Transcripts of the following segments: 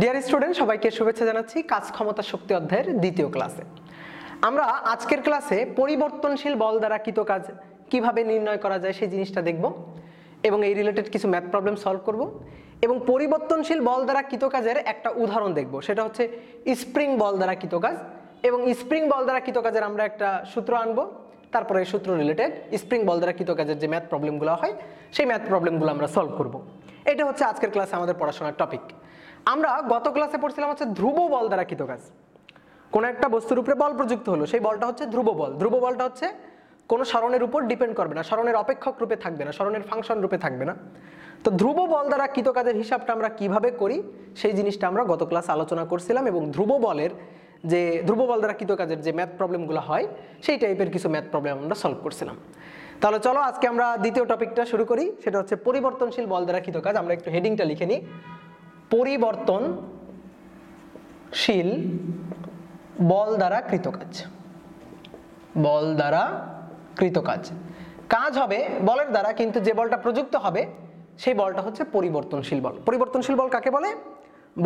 Dear student, সবাইকে শুভেচ্ছা জানাচ্ছি কাজ ক্ষমতা শক্তি অধ্যায়ের দ্বিতীয় ক্লাসে। আমরা আজকের ক্লাসে পরিবর্তনশীল বল দ্বারা কৃত কাজ কিভাবে নির্ণয় করা যায় সেই জিনিসটা দেখব এবং এই রিলেটেড কিছু ম্যাথ প্রবলেম সলভ করব এবং পরিবর্তনশীল বল দ্বারা কৃত কাজের একটা উদাহরণ দেখব, সেটা হচ্ছে স্প্রিং বল দ্বারা কৃত কাজ। এবং স্প্রিং বল দ্বারা কৃত কাজের আমরা একটা সূত্র আনবো, তারপরে এই সূত্র রিলেটেড স্প্রিং বল দ্বারা কৃত কাজের যে ম্যাথ প্রবলেমগুলো হয় সেই ম্যাথ প্রবলেমগুলো আমরা সলভ করব। এটা হচ্ছে আজকের ক্লাসে আমাদের পড়াশোনার টপিক। আমরা গত ক্লাসে পড়ছিলাম হচ্ছে ধ্রুব বল দ্বারা কৃত কাজ। কোনো একটা বস্তুর উপরে বল প্রযুক্ত হলো, সেই বলটা হচ্ছে ধ্রুব বল। ধ্রুব বলটা হচ্ছে কোনো সরণের উপর ডিপেন্ড করবে না, সরণের অপেক্ষক রূপে থাকবে না, সরণের ফাংশন রূপে থাকবে না। তো ধ্রুব বল দ্বারা কৃত কাজের হিসাবটা আমরা কিভাবে করি সেই জিনিসটা আমরা গত ক্লাসে আলোচনা করছিলাম এবং ধ্রুব বল দ্বারা কৃত কাজের যে ম্যাথ প্রবলেমগুলো হয় সেই টাইপের কিছু ম্যাথ প্রবলেম আমরা সলভ করছিলাম। তাহলে চলো আজকে আমরা দ্বিতীয় টপিকটা শুরু করি, সেটা হচ্ছে পরিবর্তনশীল বল দ্বারা কৃত কাজ। আমরা একটু হেডিংটা লিখে নিই, পরিবর্তনশীল বল দ্বারা কৃত কাজ। বল দ্বারা কৃত কাজ কাজ হবে বলের দ্বারা, কিন্তু যে বলটা প্রযুক্ত হবে সেই বলটা হচ্ছে পরিবর্তনশীল বল। পরিবর্তনশীল বল কাকে বলে?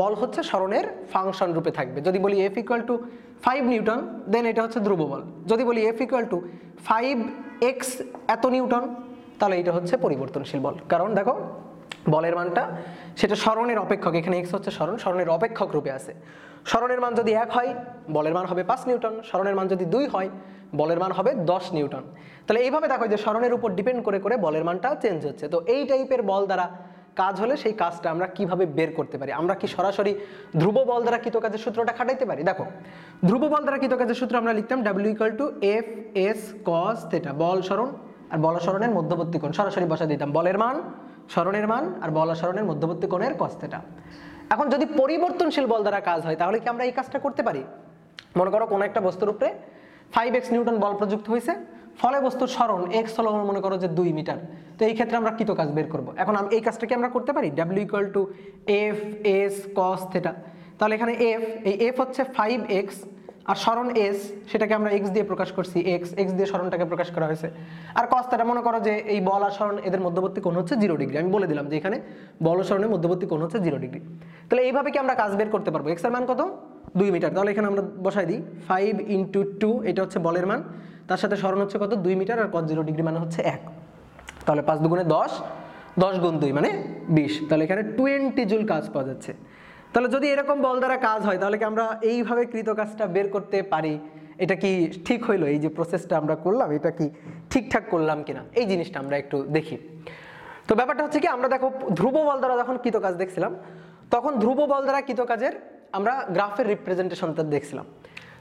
বল হচ্ছে সরণের ফাংশন রূপে থাকবে। যদি বলি F equal to 5 newton, then এটা হচ্ছে ধ্রুব বল। যদি বলি এফ ইকুয়াল টু 5x এত নিউটন, তাহলে এটা হচ্ছে পরিবর্তনশীল বল। কারণ দেখো বলের মানটা সেটা সরণের অপেক্ষক, এখানে x হচ্ছে সরণ, সরণের অপেক্ষক রূপে আছে। সরণের মান যদি 1 হয় বলের মান হবে 5 নিউটন, সরণের মান যদি 2 হয় বলের মান হবে 10 নিউটন। তাহলে এইভাবে দেখো যে সরণের উপর ডিপেন্ড করে করে বলের মানটা চেঞ্জ হচ্ছে। তো এই টাইপের বল দ্বারা কাজ হলে সেই কাজটা আমরা কিভাবে বের করতে পারি? আমরা কি সরাসরি ধ্রুব বল দ্বারা কৃত কাজের সূত্রটা খাটাইতে পারি? দেখো ধ্রুব বল দ্বারা কৃত কাজের সূত্র আমরা লিখতাম w = fs cos θ, বল সরণ আর বল সরণের মধ্যবর্তী কোণ সরাসরি বসা দিতাম, বলের মান সরণের মান আর বল সরণের মধ্যবর্তী কোণের cos θ। এখন যদি পরিবর্তনশীল বল দ্বারা কাজ হয় তাহলে কি আমরা এই কাজটা করতে পারি? মনে করো কোনো একটা বস্তুর উপরে 5x নিউটন বল প্রযুক্ত হয়েছে, ফলে বস্তুর সরণ x হলো মনে করো যে 2 মিটার। তো এই ক্ষেত্রে আমরা কৃত কাজ বের করব। এখন এই কাজটা কি আমরা করতে পারি? w = fs cos θ। তাহলে এখানে f হচ্ছে 5x আর সরণ s, সেটাকে আমরা x দিয়ে প্রকাশ করছি, x দিয়ে সরণটাকে প্রকাশ করা হয়েছে। আর cos θ মনে করো যে এই বল আর সরণ এদের মধ্যবর্তী কোণ হচ্ছে 0 ডিগ্রি। আমি বলে দিলাম যে এখানে বল ও সরণের মধ্যবর্তী কোণ হচ্ছে 0 ডিগ্রি। তাহলে এইভাবে কি আমরা কাজ বের করতে পারবো? x এর মান কত? 2 মিটার। তাহলে এখানে আমরা বসাই দিই 5 × 2, এটা হচ্ছে বলের মান, তার সাথে সরণ হচ্ছে কত? 2 মিটার, আর cos 0 ডিগ্রি মানে হচ্ছে 1। তাহলে 5 × 2 = 10, 10 × 2 মানে 20। তাহলে এখানে 20 জুল কাজ পাওয়া যাচ্ছে। তাহলে যদি এরকম বল দ্বারা কাজ হয় তাহলে কি আমরা এইভাবে কৃত কাজটা বের করতে পারি? এটা কি ঠিক হইলো? এই যে প্রসেসটা আমরা করলাম এটা কি ঠিকঠাক করলাম কিনা এই জিনিসটা আমরা একটু দেখি। তো ব্যাপারটা হচ্ছে কি, আমরা দেখো ধ্রুব বল দ্বারা যখন কৃত কাজ দেখছিলাম তখন ধ্রুব বল দ্বারা কৃত কাজের আমরা গ্রাফের রিপ্রেজেন্টেশনটা দেখছিলাম।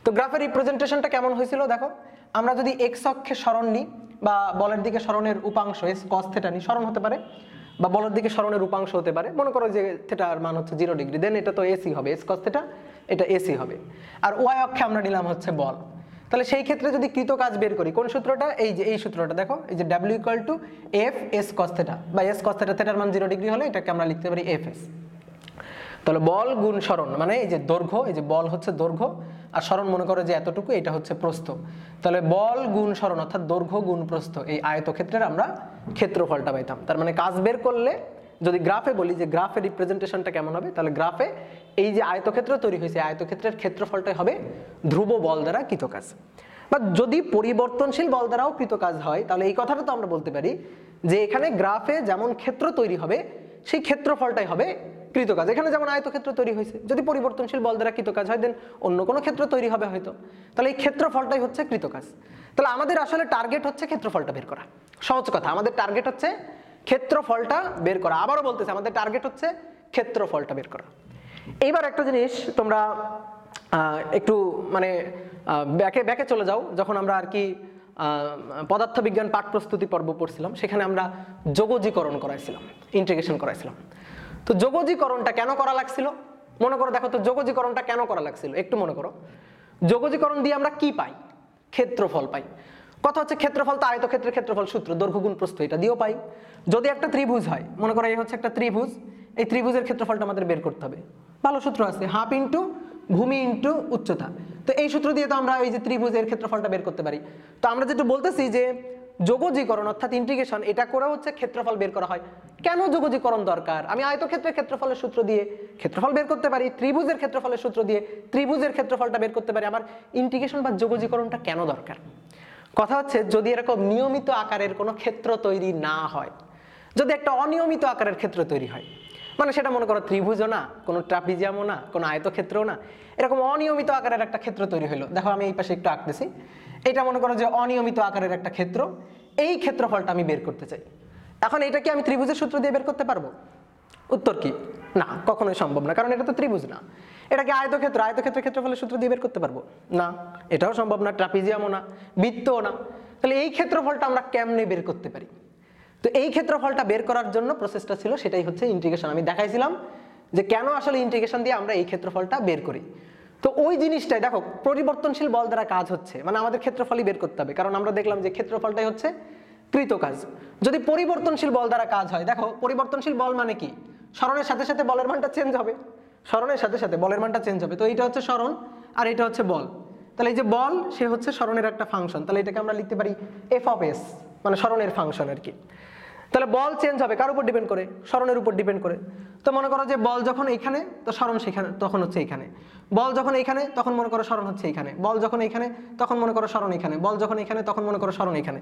তো গ্রাফের রিপ্রেজেন্টেশনটা কেমন হয়েছিল দেখো, আমরা যদি এক্স অক্ষে সরণ নিই বা বলের দিকে সরণের উপাংশ এস cos θ নিই, সরণ হতে পারে বা বলের দিকে সরণের উপাংশ হতে পারে। মনে করো যে থেটার মান হচ্ছে 0 ডিগ্রি, দেন এটা তো এসি হবে, এস cos θ এটা এসি হবে। আর ওয়াই অক্ষে আমরা নিলাম হচ্ছে বল। তাহলে সেই ক্ষেত্রে যদি কৃত কাজ বের করি কোন সূত্রটা, এই সূত্রটা দেখো, এই যে w = fs cos θ বা এস cos θ, থেটার মান 0 ডিগ্রি হলে এটাকে আমরা লিখতে পারি fs। তাহলে বল গুণ সরণ মানে এই যে দৈর্ঘ্য, এই যে বল হচ্ছে দৈর্ঘ্য আর সরণ মনে করো যে এতটুকু, এটা হচ্ছে প্রস্থ। তাহলে বল গুণ সরণ অর্থাৎ দৈর্ঘ্য গুণ প্রস্থ, এই আয়তক্ষেত্রের আমরা ক্ষেত্রফলটা পাইতাম। তার মানে কাজ বের করলে যদি গ্রাফে বলি যে গ্রাফের রিপ্রেজেন্টেশনটা কেমন হবে, তাহলে গ্রাফে এই যে আয়তক্ষেত্র তৈরি হয়েছে আয়তক্ষেত্রের ক্ষেত্রফলটাই হবে ধ্রুব বল দ্বারা কৃত কাজ। বা যদি পরিবর্তনশীল বল দ্বারাও কৃত কাজ হয় তাহলে এই কথাটা তো আমরা বলতে পারি যে এখানে গ্রাফে যেমন ক্ষেত্র তৈরি হবে সেই ক্ষেত্রফলটাই হবে কৃত কাজ। এখানে যেমন আয়তক্ষেত্র তৈরি হয়েছে, যদি পরিবর্তনশীল বল দ্বারা কৃত কাজ হয় দেন অন্য কোনো ক্ষেত্র তৈরি হবে হয়তো, তাহলে এই ক্ষেত্রফলটাই হচ্ছে কৃত কাজ। তাহলে আমাদের আসলে টার্গেট হচ্ছে ক্ষেত্রফলটা বের করা। সহজ কথা, আমাদের টার্গেট হচ্ছে ক্ষেত্রফলটা বের করা। আবারও বলতেছে, আমাদের টার্গেট হচ্ছে ক্ষেত্রফলটা বের করা। এইবার একটা জিনিস তোমরা একটু মানে ব্যাকে চলে যাও, যখন আমরা আর কি পদার্থবিজ্ঞান পাঠ প্রস্তুতি পর্ব পড়ছিলাম সেখানে আমরা যোগজীকরণ করাইছিলাম, ইন্টিগ্রেশন করাইছিলাম। তো যোগজীকরণটা কেন করা লাগছিল মনে করো, দেখো তো যোগজীকরণটা কেন করা লাগছিল একটু মনে করো। যোগজীকরণ দিয়ে আমরা কি পাই? ক্ষেত্রফল পাই। কথা হচ্ছে ক্ষেত্রফল তো আয়তক্ষেত্রের ক্ষেত্রফল সূত্র দৈর্ঘ্য গুণ প্রস্থ, এটা দিয়েও পাই। যদি একটা ত্রিভুজ হয়, মনে করো এই হচ্ছে একটা ত্রিভুজ, এই ত্রিভুজের ক্ষেত্রফলটা আমাদের বের করতে হবে। ভালো সূত্র আছে, 1/2 ভূমি × উচ্চতা। তো এই সূত্র দিয়ে তো আমরা এই যে ত্রিভুজের ক্ষেত্রফলটা বের করতে পারি। তো আমরা যেটা বলতেছি যে যোগজীকরণ অর্থাৎ ইন্টিগ্রেশন এটা করে হচ্ছে ক্ষেত্রফল বের করা হয়। কেন যোগজীকরণ দরকার? আমি আয়তক্ষেত্রের ক্ষেত্রফলের সূত্র দিয়ে ক্ষেত্রফল বের করতে পারি, ত্রিভুজের ক্ষেত্রফলের সূত্র দিয়ে ত্রিভুজের ক্ষেত্রফলটা বের করতে পারি। আমার ইন্টিগ্রেশন বা যোগজীকরণটা কেন দরকার? কথা হচ্ছে যদি এরকম নিয়মিত আকারের কোনো ক্ষেত্র তৈরি না হয়, যদি একটা অনিয়মিত আকারের ক্ষেত্র তৈরি হয়, মানে সেটা মনে করো ত্রিভুজও না, কোনো ট্রাপিজিয়ামও না, কোনো আয়তক্ষেত্রও না, এরকম অনিয়মিত আকারের একটা ক্ষেত্র তৈরি হলো। দেখো আমি এই পাশে একটু আঁকতেছি, এটা মনে করো যে অনিয়মিত আকারের একটা ক্ষেত্র, এই ক্ষেত্রফলটা আমি বের করতে চাই। এখন এটা কি আমি ত্রিভুজের সূত্র দিয়ে বের করতে পারবো? উত্তর কি না, কখনোই সম্ভব না, কারণ এটা তো ত্রিভুজ না। এটাকে আয়তক্ষেত্র, আয়তক্ষেত্রের ক্ষেত্রফলের সূত্র দিয়ে বের করতে পারবো না, এটাও সম্ভব না, ট্রাপিজিয়ামও না, বৃত্তও না। তাহলে এই ক্ষেত্রফলটা আমরা কেমনে বের করতে পারি? তো এই ক্ষেত্রফলটা বের করার জন্য প্রসেসটা ছিল সেটাই হচ্ছে ইন্টিগ্রেশন। আমি দেখাইছিলাম যে কেন আসলে ইন্টিগ্রেশন দিয়ে আমরা এই ক্ষেত্রফলটা বের করি। তো ওই জিনিসটাই দেখো পরিবর্তনশীল বল দ্বারা কাজ হচ্ছে, মানে আমাদের ক্ষেত্রফলই বের করতে হবে, কারণ আমরা দেখলাম যে ক্ষেত্রফলটাই হচ্ছে কৃত কাজ। যদি পরিবর্তনশীল বল দ্বারা কাজ হয়, দেখো পরিবর্তনশীল বল মানে কি, সরণের সাথে সাথে বলের মানটা চেঞ্জ হবে, সরণের সাথে সাথে বলের মানটা চেঞ্জ হবে। তো এইটা হচ্ছে সরণ আর এটা হচ্ছে বল, তাহলে এই যে বল সে হচ্ছে সরণের একটা ফাংশন, তাহলে এটাকে আমরা লিখতে পারি এফ অফ এস, মানে সরণের ফাংশন আর কি। তাহলে বল চেঞ্জ হবে কার উপর ডিপেন্ড করে? সরণের উপর ডিপেন্ড করে। তো মনে করো যে বল যখন এইখানে তো সরণ সেখানে, তখন হচ্ছে এইখানে। বল যখন এইখানে তখন মনে করো সরণ হচ্ছে এইখানে। বল যখন এইখানে তখন মনে করো সরণ এইখানে। বল যখন এইখানে তখন মনে করো সরণ এইখানে।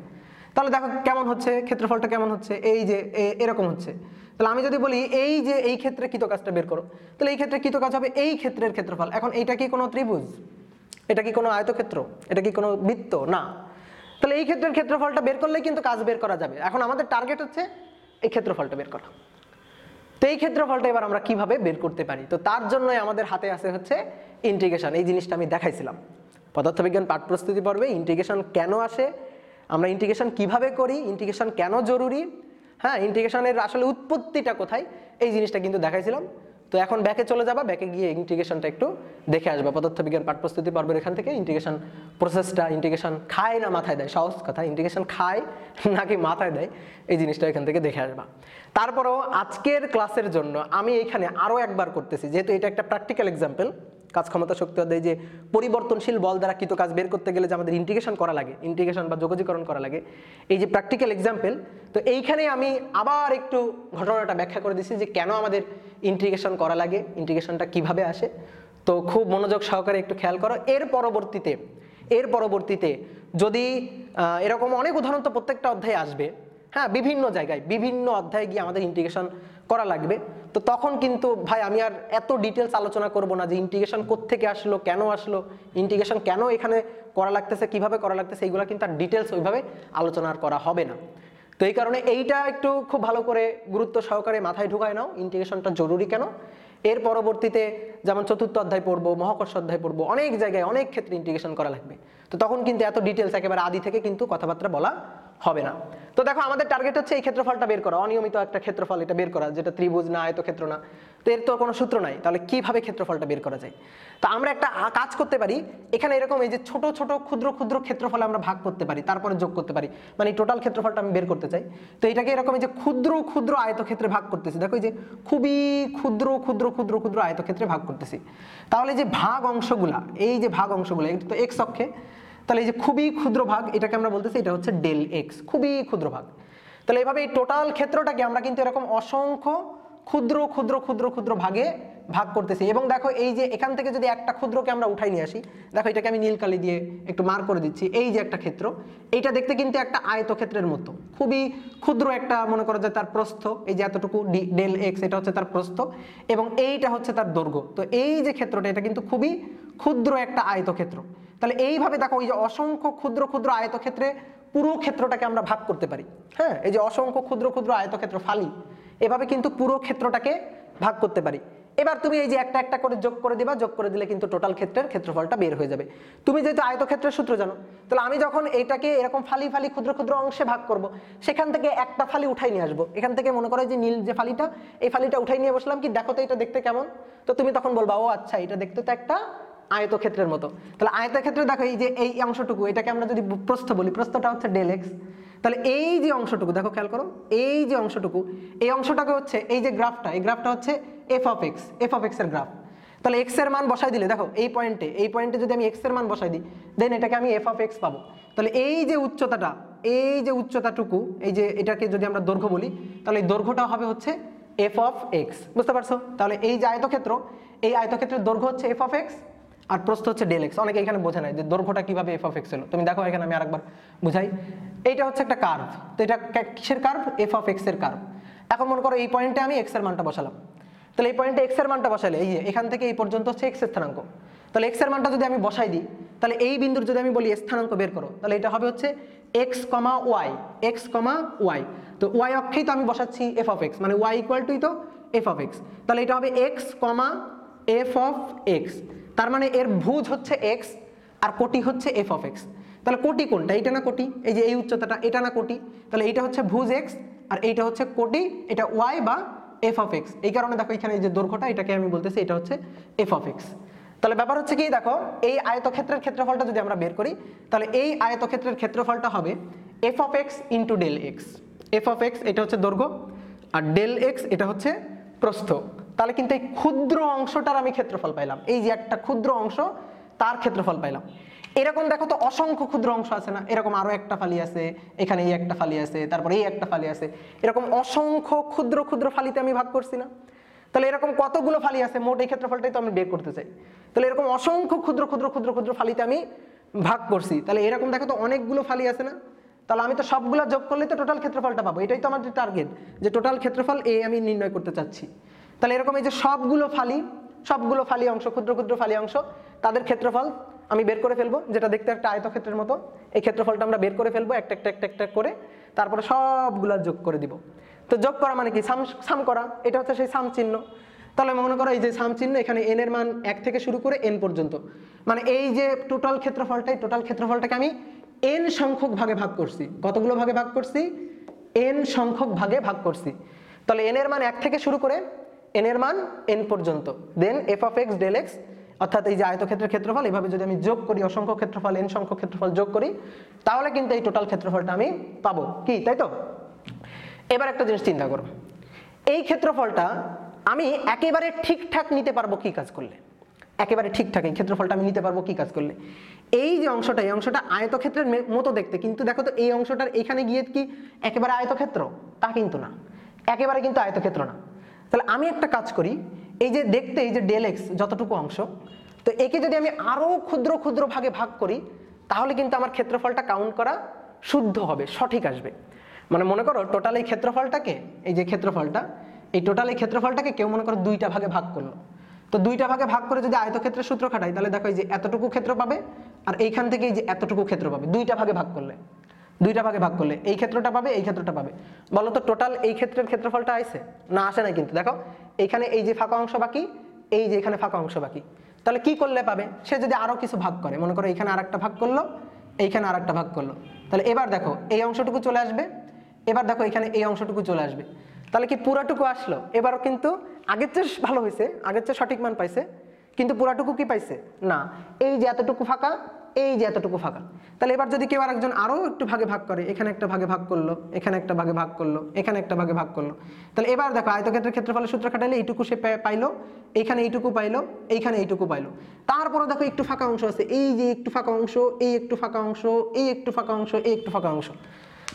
তাহলে দেখো কেমন হচ্ছে ক্ষেত্রফলটা, কেমন হচ্ছে এই যে এরকম হচ্ছে। তাহলে আমি যদি বলি এই যে এই ক্ষেত্রে কৃত কাজটা বের করো, তাহলে এই ক্ষেত্রে কৃত কাজ হবে এই ক্ষেত্রের ক্ষেত্রফল। এখন এইটা কি কোনো ত্রিভুজ? এটা কি কোনো আয়তক্ষেত্র? এটা কি কোনো বৃত্ত? না। তাহলে এই ক্ষেত্রের ক্ষেত্রফলটা বের করলেই কিন্তু কাজ বের করা যাবে। এখন আমাদের টার্গেট হচ্ছে এই ক্ষেত্রফলটা বের করা। তো এই ক্ষেত্রফলটা এবার আমরা কিভাবে বের করতে পারি, তো তার জন্যই আমাদের হাতে আছে হচ্ছে ইন্টিগ্রেশন। এই জিনিসটা আমি দেখাইছিলাম পদার্থবিজ্ঞান পাঠ প্রস্তুতি পর্বে, ইন্টিগ্রেশন কেন আসে, আমরা ইন্টিগ্রেশন কিভাবে করি, ইন্টিগ্রেশন কেন জরুরি, হ্যাঁ ইন্টিগ্রেশনের আসলে উৎপত্তিটা কোথায়, এই জিনিসটা কিন্তু দেখাইছিলাম। তো এখন ব্যাকে চলে যাবা, ব্যাকে গিয়ে ইন্টিগ্রেশনটা একটু দেখে আসবা। পদার্থবিজ্ঞান পাঠ প্রস্তুতি পর্বের এখান থেকে ইন্টিগ্রেশন প্রসেসটা, ইন্টিগ্রেশন খায় না মাথায় দেয়, সহজ কথা, ইন্টিগ্রেশন খায় নাকি মাথায় দেয়, এই জিনিসটা এখান থেকে দেখে আসবা। তারপরেও আজকের ক্লাসের জন্য আমি এখানে আরও একবার করতেছি, যেহেতু এটা একটা প্র্যাকটিক্যাল এক্সাম্পল, কাজ ক্ষমতা শক্তি অধ্যায় যে পরিবর্তনশীল বল দ্বারা কৃত কাজ বের করতে গেলে যে আমাদের ইন্টিগ্রেশন করা লাগে, ইন্টিগ্রেশন বা যোগজীকরণ করা লাগে, এই যে প্র্যাকটিক্যাল এক্সাম্পল, তো এইখানে আমি আবার একটু ঘটনাটা ব্যাখ্যা করে দিচ্ছি যে কেন আমাদের ইন্টিগ্রেশন করা লাগে, ইন্টিগ্রেশনটা কিভাবে আসে। তো খুব মনোযোগ সহকারে একটু খেয়াল করো। এর পরবর্তীতে যদি এরকম অনেক উদাহরণ তো প্রত্যেকটা অধ্যায়ে আসবে, হ্যাঁ বিভিন্ন জায়গায় বিভিন্ন অধ্যায়ে গিয়ে আমাদের ইন্টিগ্রেশন করা লাগবে। তো তখন কিন্তু ভাই আমি আর এত ডিটেলস আলোচনা করব না যে ইন্টিগ্রেশন কোত্থেকে আসলো, কেন আসলো, ইন্টিগ্রেশন কেন এখানে করা লাগতেছে, কিভাবে করা লাগতেছে, এইগুলো কিন্তু আর ডিটেলস ওইভাবে আলোচনা করা হবে না। তো এই কারণে এইটা একটু খুব ভালো করে গুরুত্ব সহকারে মাথায় ঢুকায় নাও, ইন্টিগ্রেশনটা জরুরি কেন। এর পরবর্তীতে যেমন চতুর্থ অধ্যায় পড়বো, মহাকর্ষ অধ্যায় পড়বো, অনেক জায়গায় অনেক ক্ষেত্রে ইন্টিগ্রেশন করা লাগবে। তো তখন কিন্তু এত ডিটেলস একেবারে আদি থেকে কিন্তু কথাবার্তা বলা হবে না। তো দেখো আমাদের টার্গেট হচ্ছে এই ক্ষেত্রফলটা বের করা, অনিয়মিত একটা ক্ষেত্রফল এটা বের করা, যেটা ত্রিভুজ না, আয়তক্ষেত্র না, তো এর তো কোনো সূত্র নাই। তাহলে কিভাবে ক্ষেত্রফলটা বের করা যায়? তো আমরা একটা কাজ করতে পারি, এখানে এরকম এই যে ছোট ছোট ক্ষুদ্র ক্ষুদ্র ক্ষেত্রফলে আমরা ভাগ করতে পারি, তারপরে যোগ করতে পারি, মানে টোটাল ক্ষেত্রফলটা আমি বের করতে চাই। তো এটাকে এরকম এই যে ক্ষুদ্র ক্ষুদ্র আয়তক্ষেত্রে ভাগ করতেছি, দেখো এই যে খুবই ক্ষুদ্র ক্ষুদ্র ক্ষুদ্র ক্ষুদ্র আয়তক্ষেত্রে ভাগ করতেছি। তাহলে যে ভাগ অংশগুলা, এই যে ভাগ অংশগুলো, এটা তো এক্স অক্ষে, তাহলে এই যে খুবই ক্ষুদ্র ভাগ, এটাকে আমরা বলতেছি এটা হচ্ছে ডেল এক্স, খুবই ক্ষুদ্র ভাগ। তাহলে এইভাবে এই টোটাল ক্ষেত্রটাকে আমরা কিন্তু এরকম অসংখ্য ক্ষুদ্র ক্ষুদ্র ক্ষুদ্র ক্ষুদ্র ভাগে ভাগ করতেছি। এবং দেখো এই যে এখান থেকে যদি একটা ক্ষুদ্রকে আমরা উঠাই নিয়ে আসি, দেখো এটাকে আমি নীলকালি দিয়ে একটু মার্ক করে দিচ্ছি, এই যে একটা ক্ষেত্র, এইটা দেখতে কিন্তু একটা আয়তক্ষেত্রের মতো, খুবই ক্ষুদ্র একটা, মনে করো যে তার প্রস্থ এই যে এতটুকু ডেল এক্স, এটা হচ্ছে তার প্রস্থ এবং এইটা হচ্ছে তার দৈর্ঘ্য। তো এই যে ক্ষেত্রটা এটা কিন্তু খুবই ক্ষুদ্র একটা আয়তক্ষেত্র। তাহলে এইভাবে দেখো এই যে অসংখ্য ক্ষুদ্র ক্ষুদ্র আয়তক্ষেত্রে পুরো ক্ষেত্রটাকে আমরা ভাগ করতে পারি, হ্যাঁ এই যে অসংখ্য ক্ষুদ্র ক্ষুদ্র আয়তক্ষেত্র ফালি, এভাবে কিন্তু পুরো ক্ষেত্রটাকে ভাগ করতে পারি। এবার তুমি এই যে একটা একটা করে যোগ করে দিবা, যোগ করে দিলে কিন্তু টোটাল ক্ষেত্রের ক্ষেত্রফলটা বের হয়ে যাবে। তুমি যেহেতু আয়তক্ষেত্রের সূত্র জানো, তাহলে আমি যখন এইটাকে এরকম ফালি ফালি ক্ষুদ্র ক্ষুদ্র অংশে ভাগ করব, সেখান থেকে একটা ফালি উঠাই নিয়ে আসবো, এখান থেকে মনে করো যে নীল যে ফালিটা, এই ফালিটা উঠাই নিয়ে বসলাম কি দেখো তো এটা দেখতে কেমন। তো তুমি তখন বলবা ও আচ্ছা এটা দেখতে তো একটা আয়তক্ষেত্রের মতো। তাহলে আয়তক্ষেত্রে দেখো এই যে এই অংশটুকু, এটাকে আমরা যদি প্রস্থ বলি, প্রস্থটা হচ্ছে ডেল এক্স। তাহলে এই যে অংশটুকু দেখো খেয়াল করো, এই যে অংশটুকু, এই অংশটাকে হচ্ছে এই যে গ্রাফটা, এই গ্রাফটা হচ্ছে F of X, F of এক্সের গ্রাফ। তাহলে এক্স এর মান বসাই দিলে দেখো এই পয়েন্টে, এই পয়েন্টে যদি আমি এক্স এর মান বসাই দিই, দেন এটাকে আমি এফ অফ এক্স পাবো। তাহলে এই যে উচ্চতাটা, এই যে উচ্চতাটুকু এই যে এটাকে যদি আমরা দৈর্ঘ্য বলি তাহলে এই দৈর্ঘ্যটা হবে হচ্ছে এফ অফ এক্স, বুঝতে পারছো? তাহলে এই যে আয়তক্ষেত্র, এই আয়তক্ষেত্রের দৈর্ঘ্য হচ্ছে এফ অফ এক্স আর প্রস্থ হচ্ছে ডেল এক্স। অনেকে এখানে বোঝে নাই যে দৈর্ঘ্যটা কীভাবে এফ অফ এক্স হলো। তুমি দেখো এখানে আমি আরেকবার বুঝাই, এইটা হচ্ছে একটা কার্ভ, তো এটা কিসের কার্ভ? এফ অফ এক্সের কার্ভ। এখন মনে করো এই পয়েন্টে আমি এক্সের মানটা বসালাম, তাহলে এই পয়েন্টে এক্সের মানটা বসালে এই যে এখান থেকে এই পর্যন্ত হচ্ছে এক্সের স্থানাঙ্ক, তাহলে এক্সের মানটা যদি আমি বসাই দিই তাহলে এই বিন্দুর যদি আমি বলি স্থানাঙ্ক বের করো তাহলে এটা হবে হচ্ছে X comma Y, X comma Y. তো ওয়াই অক্ষেই তো আমি বসাচ্ছি এফ অফ এক্স, মানে ওয়াই ইকুয়াল টুই তো এফ অফ এক্স, তাহলে এটা হবে X comma F of X, তার মানে এর ভুজ হচ্ছে এক্স আর কোটি হচ্ছে এফ অফ এক্স। তাহলে কোটি কোনটা? এইটা না কোটি, এই যে এই উচ্চতাটা এটা না কোটি, তাহলে এইটা হচ্ছে ভুজ এক্স আর এইটা হচ্ছে কোটি, এটা ওয়াই বা এফ অফ এক্স। এই কারণে দেখো এখানে এই যে দৈর্ঘ্যটা এটাকে আমি বলতেছি এটা হচ্ছে এফ অফ এক্স। তাহলে ব্যাপার হচ্ছে কি, দেখো এই আয়তক্ষেত্রের ক্ষেত্রফলটা যদি আমরা বের করি তাহলে এই আয়তক্ষেত্রের ক্ষেত্রফলটা হবে F of X into del X. F of X এটা হচ্ছে দৈর্ঘ্য আর ডেল এক্স এটা হচ্ছে প্রস্থ। তাহলে কিন্তু এই ক্ষুদ্র অংশটার আমি ক্ষেত্রফল পাইলাম, এই যে একটা ক্ষুদ্র অংশ তার ক্ষেত্রফল পাইলাম। এরকম দেখো তো অসংখ্য ক্ষুদ্র অংশ আছে না, এরকম আরও একটা ফালি আছে, এখানে এই একটা ফালি আছে, তারপরে এই একটা ফালি আছে, এরকম অসংখ্য ক্ষুদ্র ক্ষুদ্র ফালিতে আমি ভাগ করছি না? তাহলে এরকম কতগুলো ফালি আছে মোট এই ক্ষেত্রফলটাই তো আমি বের করতে চাই। তাহলে এরকম অসংখ্য ক্ষুদ্র ক্ষুদ্র ক্ষুদ্র ক্ষুদ্র ফালিতে আমি ভাগ করছি, তাহলে এরকম দেখো তো অনেকগুলো ফালি আছে না, তাহলে আমি তো সবগুলো যোগ করলে তো টোটাল ক্ষেত্রফলটা পাবো। এটাই তো আমার যে টার্গেট, যে টোটাল ক্ষেত্রফল এই আমি নির্ণয় করতে চাচ্ছি। তাহলে এরকম এই যে সবগুলো ফালি অংশ, ক্ষুদ্র ক্ষুদ্র ফালি অংশ, তাদের ক্ষেত্রফল আমি বের করে ফেলবো, যেটা দেখতে একটা আয়তক্ষেত্রের মতো। এই ক্ষেত্রফলটা আমরা বের করে ফেলবো একটা একটা একটা একটা করে, তারপরে সবগুলো যোগ করে দিব। তো যোগ করা মানে কি? সাম করা, এটা হচ্ছে সেই সাম চিহ্ন। তাহলে মনে করো এই যে সাম চিহ্ন, এখানে এন এর মান 1 থেকে শুরু করে এন পর্যন্ত, মানে এই যে টোটাল ক্ষেত্রফলটাই, টোটাল ক্ষেত্রফলটাকে আমি এন সংখ্যক ভাগে ভাগ করছি। কতগুলো ভাগে ভাগ করছি? এন সংখ্যক ভাগে ভাগ করছি। তাহলে এন এর মান 1 থেকে শুরু করে এন এর মান এন পর্যন্ত, then F of x del X, অর্থাৎ এই যে আয়তক্ষেত্রের ক্ষেত্রফল, এভাবে যদি আমি যোগ করি অসংখ্য ক্ষেত্রফল, এন সংখ্যক ক্ষেত্রফল যোগ করি, তাহলে কিন্তু এই টোটাল ক্ষেত্রফলটা আমি পাবো কি, তাই তো? এবার একটা জিনিস চিন্তা করো, এই ক্ষেত্রফলটা আমি একেবারে ঠিকঠাক নিতে পারবো কি কাজ করলে? একেবারে ঠিকঠাক এই ক্ষেত্রফলটা আমি নিতে পারবো কি কাজ করলে? এই যে অংশটা, এই অংশটা আয়তক্ষেত্রের মতো দেখতে, কিন্তু দেখো তো এই অংশটার এখানে গিয়ে কি একেবারে আয়তক্ষেত্র? তা কিন্তু না, একেবারে কিন্তু আয়তক্ষেত্র না। তাহলে আমি একটা কাজ করি, এই যে দেখতে এই যে ডেল এক্স যতটুকু অংশ, তো একে যদি আমি আরও ক্ষুদ্র ক্ষুদ্র ভাগে ভাগ করি তাহলে কিন্তু আমার ক্ষেত্রফলটা কাউন্ট করা শুদ্ধ হবে, সঠিক আসবে। মানে মনে করো টোটাল এই ক্ষেত্রফলটাকে, এই যে ক্ষেত্রফলটা, এই টোটাল এই ক্ষেত্রফলটাকে কেউ মনে করো 2টা ভাগে ভাগ করলো, তো 2টা ভাগে ভাগ করে যদি আয়তক্ষেত্রের সূত্র খাটাই তাহলে দেখো এই যে এতটুকু ক্ষেত্র পাবে আর এইখান থেকে এই যে এতটুকু ক্ষেত্র পাবে। 2টা ভাগে ভাগ করলে, 2টা ভাগে ভাগ করলে এই ক্ষেত্রটা পাবে, এই ক্ষেত্রটা পাবে। বলো তো টোটাল এই ক্ষেত্রের ক্ষেত্রফলটা আসে না? আসে না। কিন্তু দেখো এইখানে এই যে ফাঁকা অংশ বাকি, এই যে এখানে ফাঁকা অংশ বাকি, তাহলে কি করলে পাবে? সে যদি আরও কিছু ভাগ করে, মনে করো এইখানে আরেকটা ভাগ করলো, এইখানে আরেকটা ভাগ করলো, তাহলে এবার দেখো এই অংশটুকু চলে আসবে, এবার দেখো এখানে এই অংশটুকু চলে আসবে, তাহলে কি পুরাটুকু আসলো? এবারও কিন্তু আগের চেয়ে ভালো হয়েছে, আগের চেয়ে সঠিক মান পাইছে, কিন্তু পুরাটুকু কি পাইছে না, এই যে এতটুকু ফাঁকা, এই যে এতটুকু ফাঁকা। তাহলে এবার যদি কেউ আরেকজন আরও একটু ভাগে ভাগ করে, এখানে একটা ভাগে ভাগ করলো, এখানে একটা ভাগে ভাগ করলো, এখানে একটা ভাগে ভাগ করলো, তাহলে এবার দেখো আয়তক্ষেত্রের ক্ষেত্রফলের সূত্র খাটাইলে এইটুকু সে পাইলো, এইখানে এইটুকু পাইলো, এইখানে এইটুকু পাইলো। তারপরে দেখো একটু ফাঁকা অংশ আছে, এই যে একটু ফাঁকা অংশ, এই একটু ফাঁকা অংশ, এই একটু ফাঁকা অংশ, এই একটু ফাঁকা অংশ।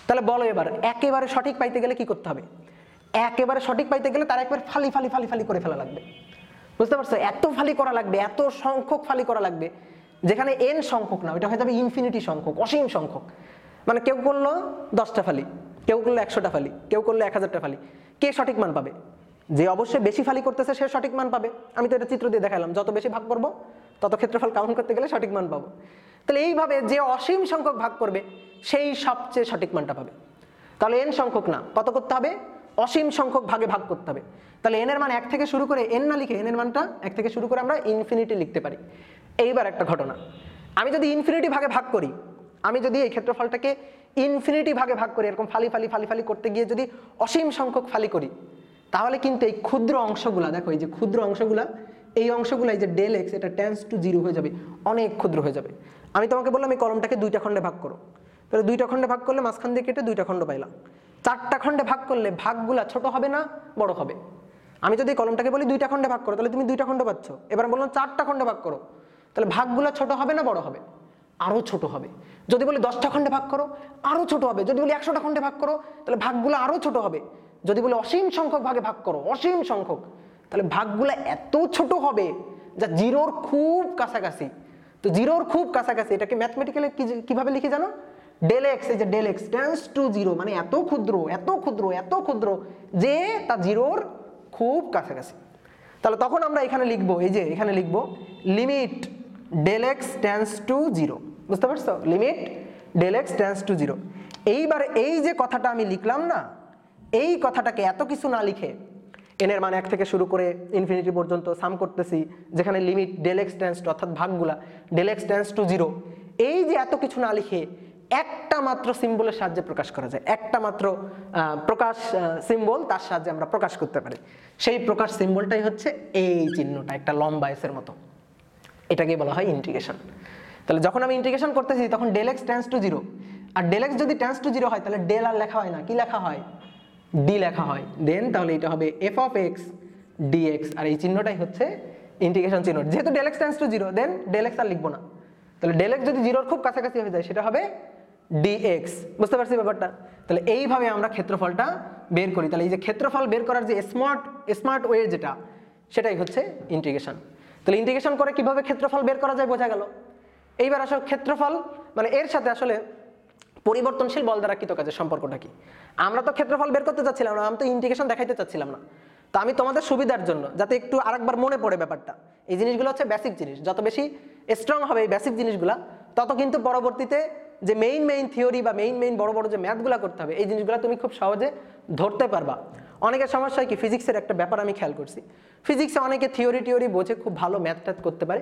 তাহলে বলো এবার একেবারে সঠিক পাইতে গেলে কি করতে হবে? একেবারে সঠিক পাইতে গেলে তার একবার ফালি ফালি ফালি ফালি করে ফেলা লাগবে, বুঝতে পারছো? এত ফালি করা লাগবে, এত সংখ্যক ফালি করা লাগবে, যেখানে এন সংখ্যক না, এটা হয়ে যাবে ইনফিনিটি সংখ্যক, অসীম সংখ্যক। মানে কেউ করলো 10টা ফালি, কেউ করলো 100টা ফালি, কেউ করলো 1000টা ফালি, কে সঠিক মান পাবে? যে অবশ্যই বেশি ফালি করতেছে সে সঠিক মান পাবে। আমি তো এটা চিত্র দিয়ে দেখালাম, যত বেশি ভাগ করবো তত ক্ষেত্রফল কাউন্ট করতে গেলে সঠিক মান পাবো। তাহলে এইভাবে যে অসীম সংখ্যক ভাগ করবে সেই সবচেয়ে সঠিক মানটা পাবে। তাহলে এন সংখ্যক না, কত করতে হবে? অসীম সংখ্যক ভাগে ভাগ করতে হবে। তাহলে এনের মান 1 থেকে শুরু করে, এন না লিখে এনের মানটা 1 থেকে শুরু করে আমরা ইনফিনিটি লিখতে পারি। এইবার একটা ঘটনা, আমি যদি ইনফিনিটি ভাগে ভাগ করি, আমি যদি এই ক্ষেত্রফলটাকে ইনফিনিটি ভাগে ভাগ করি, এরকম ফালি ফালি ফালি ফালি করতে গিয়ে যদি অসীম সংখ্যক ফালি করি, তাহলে কিন্তু এই ক্ষুদ্র অংশগুলা, দেখো এই যে ক্ষুদ্র অংশগুলা, এই অংশগুলো এই যে ডেল এক্স এটা টেন্ডস টু 0 হয়ে যাবে, অনেক ক্ষুদ্র হয়ে যাবে। আমি তোমাকে বললাম এই কলমটাকে 2টা খণ্ডে ভাগ করো, তাহলে 2টা খণ্ডে ভাগ করলে মাঝখান দিয়ে কেটে 2টা খণ্ড পাইলাম। 4টা খণ্ডে ভাগ করলে ভাগগুলা ছোট হবে না, বড় হবে। আমি যদি কলমটাকে বলি 2টা খণ্ডে ভাগ করো, তাহলে তুমি 2টা খণ্ড পাচ্ছ। এবার বললাম 4টা খণ্ডে ভাগ করো, তাহলে ভাগগুলা ছোট হবে না, বড় হবে, আরও ছোট হবে। যদি বলি 10টা খণ্ডে ভাগ করো আরও ছোট হবে, যদি বলি 100টা খণ্ডে ভাগ করো তাহলে ভাগগুলো আরও ছোট হবে, যদি বলি অসীম সংখ্যক ভাগে ভাগ করো অসীম সংখ্যক তাহলে ভাগগুলো এত ছোট হবে যা জিরোর খুব কাছাকাছি। তো জিরোর খুব কাছাকাছি এটাকে ম্যাথমেটিক্যালি কিভাবে লিখি জানো, ডেল এক্স, এই যে del x tends to zero, মানে এত ক্ষুদ্র এত ক্ষুদ্র এত ক্ষুদ্র যে তা জিরোর খুব কাছাকাছি। তাহলে তখন আমরা এখানে লিখবো, এই যে এখানে লিখবো limit del x tends to zero, বুঝতে পারছো, limit del x tends to zero. এইবার এই যে কথাটা আমি লিখলাম না, এই কথাটাকে এত কিছু না লিখে n এর মান 1 থেকে শুরু করে ইনফিনিটি পর্যন্ত সাম করতেছি, যেখানে limit del x tends to অর্থাৎ ভাগগুলা del x tends to zero, এই যে এত কিছু না লিখে একটা মাত্র সিম্বলের সাহায্যে প্রকাশ করা যায়, একটা মাত্র প্রকাশ সিম্বল তার সাহায্যে আমরা প্রকাশ করতে পারি। সেই প্রকাশ সিম্বলটাই হচ্ছে এই চিহ্নটা, একটা লম্বা এসের মতো, এটাকে বলা হয় ইন্টিগ্রেশন। তাহলে যখন আমি ইন্টিগ্রেশন করতেছি তখন del x tends to zero, আর ডেল এক্স যদি টেন্ডস টু জিরো হয় তাহলে ডেল আর লেখা হয় না, কি লেখা হয়, ডি লেখা হয়, দেন তাহলে এটা হবে F of x D x, আর এই চিহ্নটাই হচ্ছে ইন্টিগ্রেশন চিহ্ন। যেহেতু del x tends to zero then del x আর লিখবো না, তাহলে ডেল এক্স যদি জিরোর খুব কাছাকাছি হয়ে যায় সেটা হবে dx, বুঝতে পারছি ব্যাপারটা। তাহলে এইভাবে আমরা ক্ষেত্রফলটা বের করি। তাহলে এই যে ক্ষেত্রফল বের করার যে স্মার্ট ওয়ে যেটা, সেটাই হচ্ছে ইন্টিগ্রেশন। তাহলে ইন্টিগ্রেশন করে কিভাবে ক্ষেত্রফল বের করা যায় বোঝা গেল। এইবার আসলে ক্ষেত্রফল মানে এর সাথে আসলে পরিবর্তনশীল বল দ্বারা কৃত কাজের সম্পর্কটা কি। আমরা তো ক্ষেত্রফল বের করতে চাচ্ছিলাম না, আমি তো ইন্টিগ্রেশন দেখাইতে চাচ্ছিলাম না, তো আমি তোমাদের সুবিধার জন্য যাতে একটু আরেকবার মনে পড়ে ব্যাপারটা, এই জিনিসগুলো হচ্ছে বেসিক জিনিস, যত বেশি স্ট্রং হবে এই বেসিক জিনিসগুলো তত কিন্তু পরবর্তীতে যে মেইন থিওরি বা মেইন বড় বড় যে ম্যাথগুলো করতে হবে এই জিনিসগুলো তুমি খুব সহজে ধরতে পারবা। অনেকের সমস্যা হয় কি, ফিজিক্সের একটা ব্যাপার আমি খেয়াল করছি, ফিজিক্সে অনেকে থিওরি বোঝে, খুব ভালো ম্যাথ ট্যাথ করতে পারে,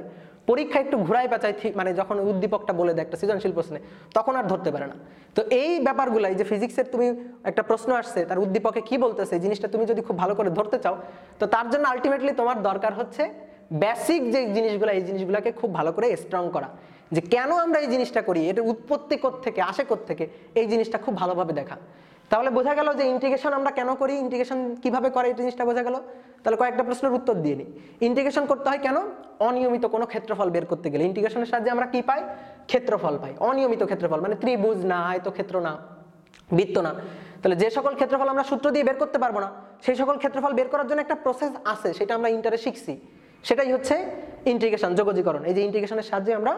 পরীক্ষা একটু ঘুরায় পাচায়, মানে যখন উদ্দীপকটা বলে দেয় একটা সৃজনশীল প্রশ্নে তখন আর ধরতে পারে না। তো এই ব্যাপারগুলো, এই যে ফিজিক্সের তুমি একটা প্রশ্ন আসছে তার উদ্দীপকে কি বলতেছে এই জিনিসটা তুমি যদি খুব ভালো করে ধরতে চাও, তো তার জন্য আলটিমেটলি তোমার দরকার হচ্ছে বেসিক যে জিনিসগুলো, এই জিনিসগুলোকে খুব ভালো করে স্ট্রং করা, যে কেন আমরা এই জিনিসটা করি, এটার উৎপত্তি কোত্থেকে আসে কোত্থেকে, এই জিনিসটা খুব ভালোভাবে দেখা। তাহলে বোঝা গেল যে ইন্টিগ্রেশন আমরা কেন করি, ইন্টিগ্রেশন কিভাবে করে এই জিনিসটা বোঝা গেল। তাহলে কয়েকটা প্রশ্নের উত্তর দিয়ে নিই। ইন্টিগ্রেশন করতে হয় কেন, অনিয়মিত কোনো ক্ষেত্রফল বের করতে গেলে ইন্টিগ্রেশনের সাহায্যে আমরা কি পাই, ক্ষেত্রফল পাই, অনিয়মিত ক্ষেত্রফল, মানে ত্রিভুজ না, আয়তক্ষেত্র না, বৃত্ত না। তাহলে যে সকল ক্ষেত্রফল আমরা সূত্র দিয়ে বের করতে পারবো না সেই সকল ক্ষেত্রফল বের করার জন্য একটা প্রসেস আছে, সেটা আমরা ইন্টারে শিখছি, সেটাই হচ্ছে ইন্টিগ্রেশন, যোগজীকরণ। এই যে ইন্টিগ্রেশনের সাহায্যে আমরা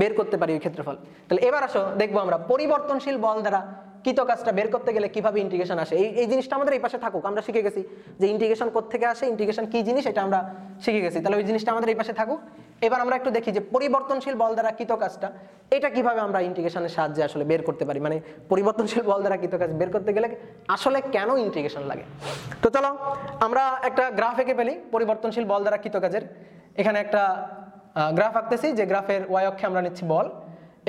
বের করতে পারি ওই ক্ষেত্রফল। তাহলে এবার আসো দেখবো আমরা পরিবর্তনশীল বল দ্বারা কৃত কাজটা বের করতে গেলে কিভাবে ইন্টিগ্রেশন আসে। এই জিনিসটা আমাদের এই পাশে থাকুক, আমরা শিখে গেছি যে ইন্টিগ্রেশন কোত্থেকে আসে, ইন্টিগ্রেশন কি জিনিস এটা আমরা শিখে গেছি, তাহলে ওই জিনিসটা আমাদের এই পাশে থাকুক। এবার আমরা একটু দেখি যে পরিবর্তনশীল বল দ্বারা কৃত কাজটা, এটা কিভাবে আমরা ইন্টিগ্রেশনের সাহায্যে আসলে বের করতে পারি, মানে পরিবর্তনশীল বল দ্বারা কৃত কাজ বের করতে গেলে আসলে কেন ইন্টিগ্রেশন লাগে। তো চলো আমরা একটা গ্রাফ এঁকে ফেলি পরিবর্তনশীল বল দ্বারা কৃত কাজের। এখানে একটা গ্রাফ আঁকতেছি, যে গ্রাফের ওয়াই অক্ষে আমরা নিচ্ছি বল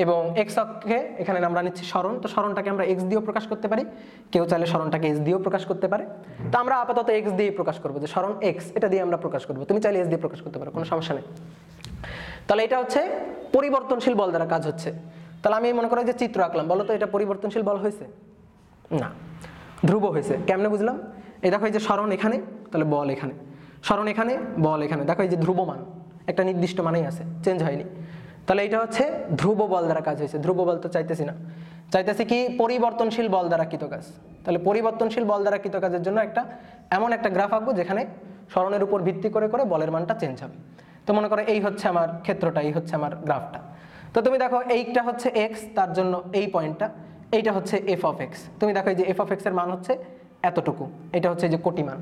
এবং এক্স অক্ষে এখানে আমরা নিচ্ছি সরণ। তো সরণটাকে আমরা এক্স দিয়েও প্রকাশ করতে পারি, কেউ চাইলে সরণটাকে এস দিয়েও প্রকাশ করতে পারে, তো আমরা আপাতত এক্স দিয়ে প্রকাশ করবো, যে সরণ এক্স এটা দিয়ে আমরা প্রকাশ করবো, তুমি চাইলে এস দিয়ে প্রকাশ করতে পারো, কোনো সমস্যা নেই। তাহলে এটা হচ্ছে পরিবর্তনশীল বল দ্বারা কাজ হচ্ছে। তাহলে আমি মনে করি যে চিত্র আঁকলাম, বলো তো এটা পরিবর্তনশীল বল হয়েছে না, ধ্রুব হয়েছে। কেমনে বুঝলাম, এই দেখো এই যে সরণ এখানে, তাহলে বল এখানে, সরণ এখানে বল এখানে, দেখো এই যে ধ্রুব মান একটা নির্দিষ্ট মানেই আছে, চেঞ্জ হয়নি। তাহলে এটা হচ্ছে ধ্রুব বল দ্বারা কাজ হয়েছে। ধ্রুব বল তো চাইতেছি না, চাইতেছি কি পরিবর্তনশীল বল দ্বারা কৃত কাজ। তাহলে পরিবর্তনশীল বল দ্বারা কৃত কাজের জন্য একটা এমন একটা গ্রাফ আঁকবো যেখানে সরণের উপর ভিত্তি করে বলের মানটা চেঞ্জ হবে। তো মনে করো এই হচ্ছে আমার ক্ষেত্রটা, এই হচ্ছে আমার গ্রাফটা। তো তুমি দেখো এইটা হচ্ছে এক্স, তার জন্য এই পয়েন্টটা, এইটা হচ্ছে এফ অফ এক্স। তুমি দেখো এই যে এফ অফ এক্সের মান হচ্ছে এতটুকু, এটা হচ্ছে যে কোটি মান।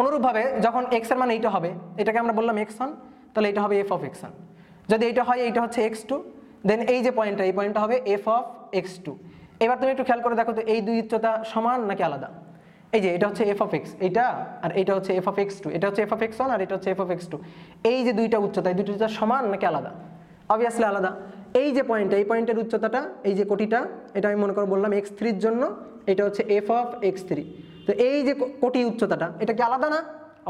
অনুরূপভাবে যখন এক্সের মান এইটা হবে, এটাকে আমরা বললাম এক্স ওয়ান, তাহলে এটা হবে এফ অফ এক্স ওয়ান। যদি এটা হয় এইটা হচ্ছে এক্স টু, দেন এই যে পয়েন্টটা, এই পয়েন্টটা হবে এফ অফ এক্স টু। এবার তুমি একটু খেয়াল করে দেখো তো এই দুই উচ্চতা সমান নাকি আলাদা। এই যে এটা হচ্ছে এফ অফ এক্স এইটা, আর এটা হচ্ছে এফ অফ এক্স টু, এটা হচ্ছে এফ অফ এক্স ওয়ান আর এটা হচ্ছে এফ অফ এক্স টু। এই যে দুইটা উচ্চতা, এই দুইটা উচ্চতা সমান নাকি আলাদা, অবভিয়াসলি আলাদা। এই যে পয়েন্টটা, এই পয়েন্টের উচ্চতাটা, এই যে কোটিটা, এটা আমি মনে করো বললাম এক্স থ্রির জন্য, এটা হচ্ছে এফ অফ এক্স থ্রি। তো এই যে কোটি উচ্চতাটা, এটা কি আলাদা না,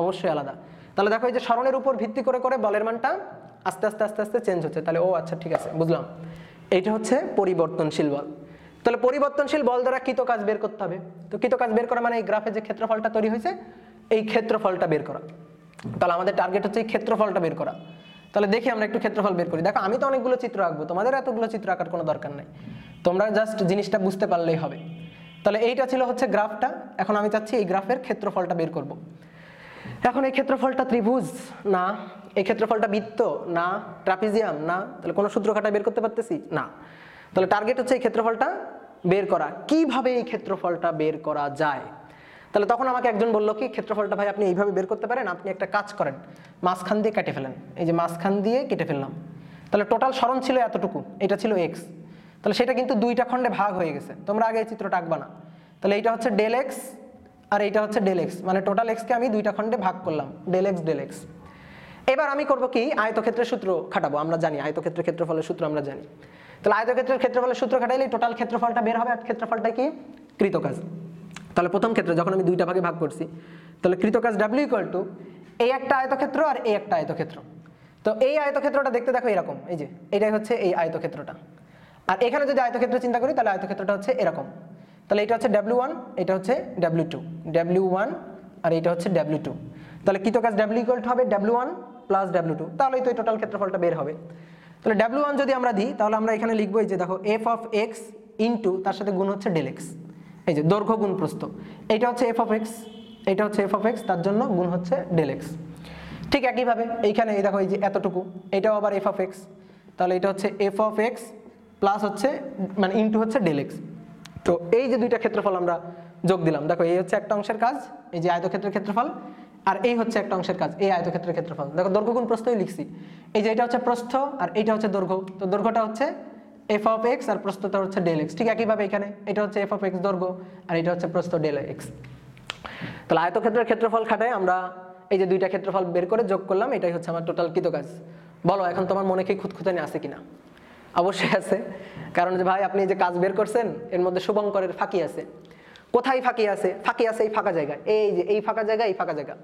অবশ্যই আলাদা। তাহলে দেখো এই যে সরণের উপর ভিত্তি করে বলের মানটা আস্তে আস্তে আস্তে আস্তে চেঞ্জ হচ্ছে। তাহলে ও আচ্ছা ঠিক আছে বুঝলাম, এইটা হচ্ছে পরিবর্তনশীল বল। তাহলে পরিবর্তনশীল বল দ্বারা কৃত কাজ বের করতে হবে। তো কৃত কাজ বের করা মানে এই গ্রাফে যে ক্ষেত্রফলটা তৈরি হয়েছে এই ক্ষেত্রফলটা বের করা। তাহলে আমাদের টার্গেট হচ্ছে এই ক্ষেত্রফলটা বের করা। তাহলে দেখি আমরা একটু ক্ষেত্রফল বের করি। দেখো আমি তো অনেকগুলো চিত্র আঁকবো, তোমাদের এতগুলো চিত্র আঁকার কোনো দরকার নাই, তোমরা জাস্ট জিনিসটা বুঝতে পারলেই হবে। তাহলে এইটা ছিল হচ্ছে গ্রাফটা। এখন আমি চাচ্ছি এই গ্রাফের ক্ষেত্রফলটা বের করব। এখন এই ক্ষেত্রফলটা ত্রিভুজ না, এই ক্ষেত্রফলটা বৃত্ত না, ট্রাপিজিয়াম না, তাহলে কোনো সূত্র খাটায় বের করতে পারতেছি না। তাহলে টার্গেট হচ্ছে এই ক্ষেত্রফলটা বের করা, কিভাবে এই ক্ষেত্রফলটা বের করা যায়। তাহলে তখন আমাকে একজন বললো কি ক্ষেত্রফলটা ভাই আপনি এইভাবে বের করতে পারেন, আপনি একটা কাজ করেন মাঝখান দিয়ে কেটে ফেলেন। এই যে মাঝখান দিয়ে কেটে ফেললাম, তাহলে টোটাল সরণ ছিল এতটুকু, এটা ছিল এক্স, তাহলে সেটা কিন্তু দুইটা খণ্ডে ভাগ হয়ে গেছে, তোমরা আগে এই চিত্রটা আঁকবা না। তাহলে এইটা হচ্ছে ডেল এক্স আর এইটা হচ্ছে ডেল এক্স, মানে টোটাল এক্সকে আমি দুইটা খণ্ডে ভাগ করলাম, ডেল এক্স ডেল এক্স। এবার আমি করবো কি আয়তক্ষেত্রের সূত্র খাটাবো, আমরা জানি আয়তক্ষেত্রের ক্ষেত্রফলের সূত্র আমরা জানি। তাহলে আয়তক্ষেত্রের ক্ষেত্রফলের সূত্র খাটাইলে টোটাল ক্ষেত্রফলটা বের হবে, আর ক্ষেত্রফলটা কি কৃতকাজ। তাহলে প্রথম ক্ষেত্রে যখন আমি দুইটা ভাগে ভাগ করছি, তাহলে কৃতকাজ ডাব্লিউ ইকুয়াল টু এই একটা আয়তক্ষেত্র আর এই একটা আয়তক্ষেত্র। তো এই আয়তক্ষেত্রটা দেখতে দেখো এরকম, এই যে এটাই হচ্ছে এই আয়তক্ষেত্রটা, আর এখানে যদি আয়তক্ষেত্র চিন্তা করি তাহলে আয়তক্ষেত্রটা হচ্ছে এরকম। তাহলে এটা হচ্ছে ডাব্লিউ ওয়ান, এটা হচ্ছে ডাব্লিউ টু, ডাব্লিউ ওয়ান আর এটা হচ্ছে ডাব্লিউ টু। তাহলে কৃতকাজ ডাব্লিউ ইকুয়াল টু হবে W one plus W two, তাহলেই তো এই টোটাল ক্ষেত্রফলটা বের হবে। তাহলে ডাব্লিউ ওয়ান যদি আমরা দিই তাহলে আমরা এখানে লিখবো এই যে দেখো এফ অফ এক্স ইন্টু তার সাথে গুণ হচ্ছে ডেল এক্স, এই যে দৈর্ঘ্য গুণ প্রস্থ, এইটা হচ্ছে এফ অফ এক্স, এইটা হচ্ছে এফ অফ এক্স, তার জন্য গুণ হচ্ছে ডেল এক্স। ঠিক একইভাবে এইখানে এই দেখো এই যে এতটুকু, এটাও আবার এফ অফ এক্স, তাহলে এটা হচ্ছে এফ অফ এক্স প্লাস হচ্ছে মানে ইন্টু হচ্ছে ডেল এক্স। তো এই যে দুইটা ক্ষেত্রফল আমরা যোগ দিলাম, দেখো এই হচ্ছে একটা অংশের কাজ, এই যে আয়তক্ষেত্রের ক্ষেত্রফল, আর এই হচ্ছে একটা অংশের কাজ, এই আয়তক্ষেত্রের ক্ষেত্রফল। দেখো দৈর্ঘ্য গুণ প্রস্থই লিখছি, এই যে এটা হচ্ছে প্রস্থ আর এইটা হচ্ছে দৈর্ঘ্য, তো দৈর্ঘ্যটা হচ্ছে এফ অফ এক্স আর প্রস্থটা হচ্ছে ডেল এক্স। ঠিক একইভাবে এখানে এটা হচ্ছে এফ অফ এক্স দৈর্ঘ্য আর এটা হচ্ছে প্রস্থ ডেল এক্স। তাহলে আয়তক্ষেত্রের ক্ষেত্রফল খাটায় আমরা এই যে দুইটা ক্ষেত্রফল বের করে যোগ করলাম, এটাই হচ্ছে আমার টোটাল কৃত কাজ। বলো এখন তোমার মনে কি খুঁতখুঁতানি আছে কিনা? অবশ্যই আছে, কারণ যে ভাই আপনি যে কাজ বের করছেন এর মধ্যে শুভঙ্করের ফাঁকি আছে। কোথায় ফাঁকি আছে? ফাঁকি আছে এই ফাঁকা জায়গায়, এই যে এই ফাঁকা জায়গা, এই ফাঁকা জায়গা।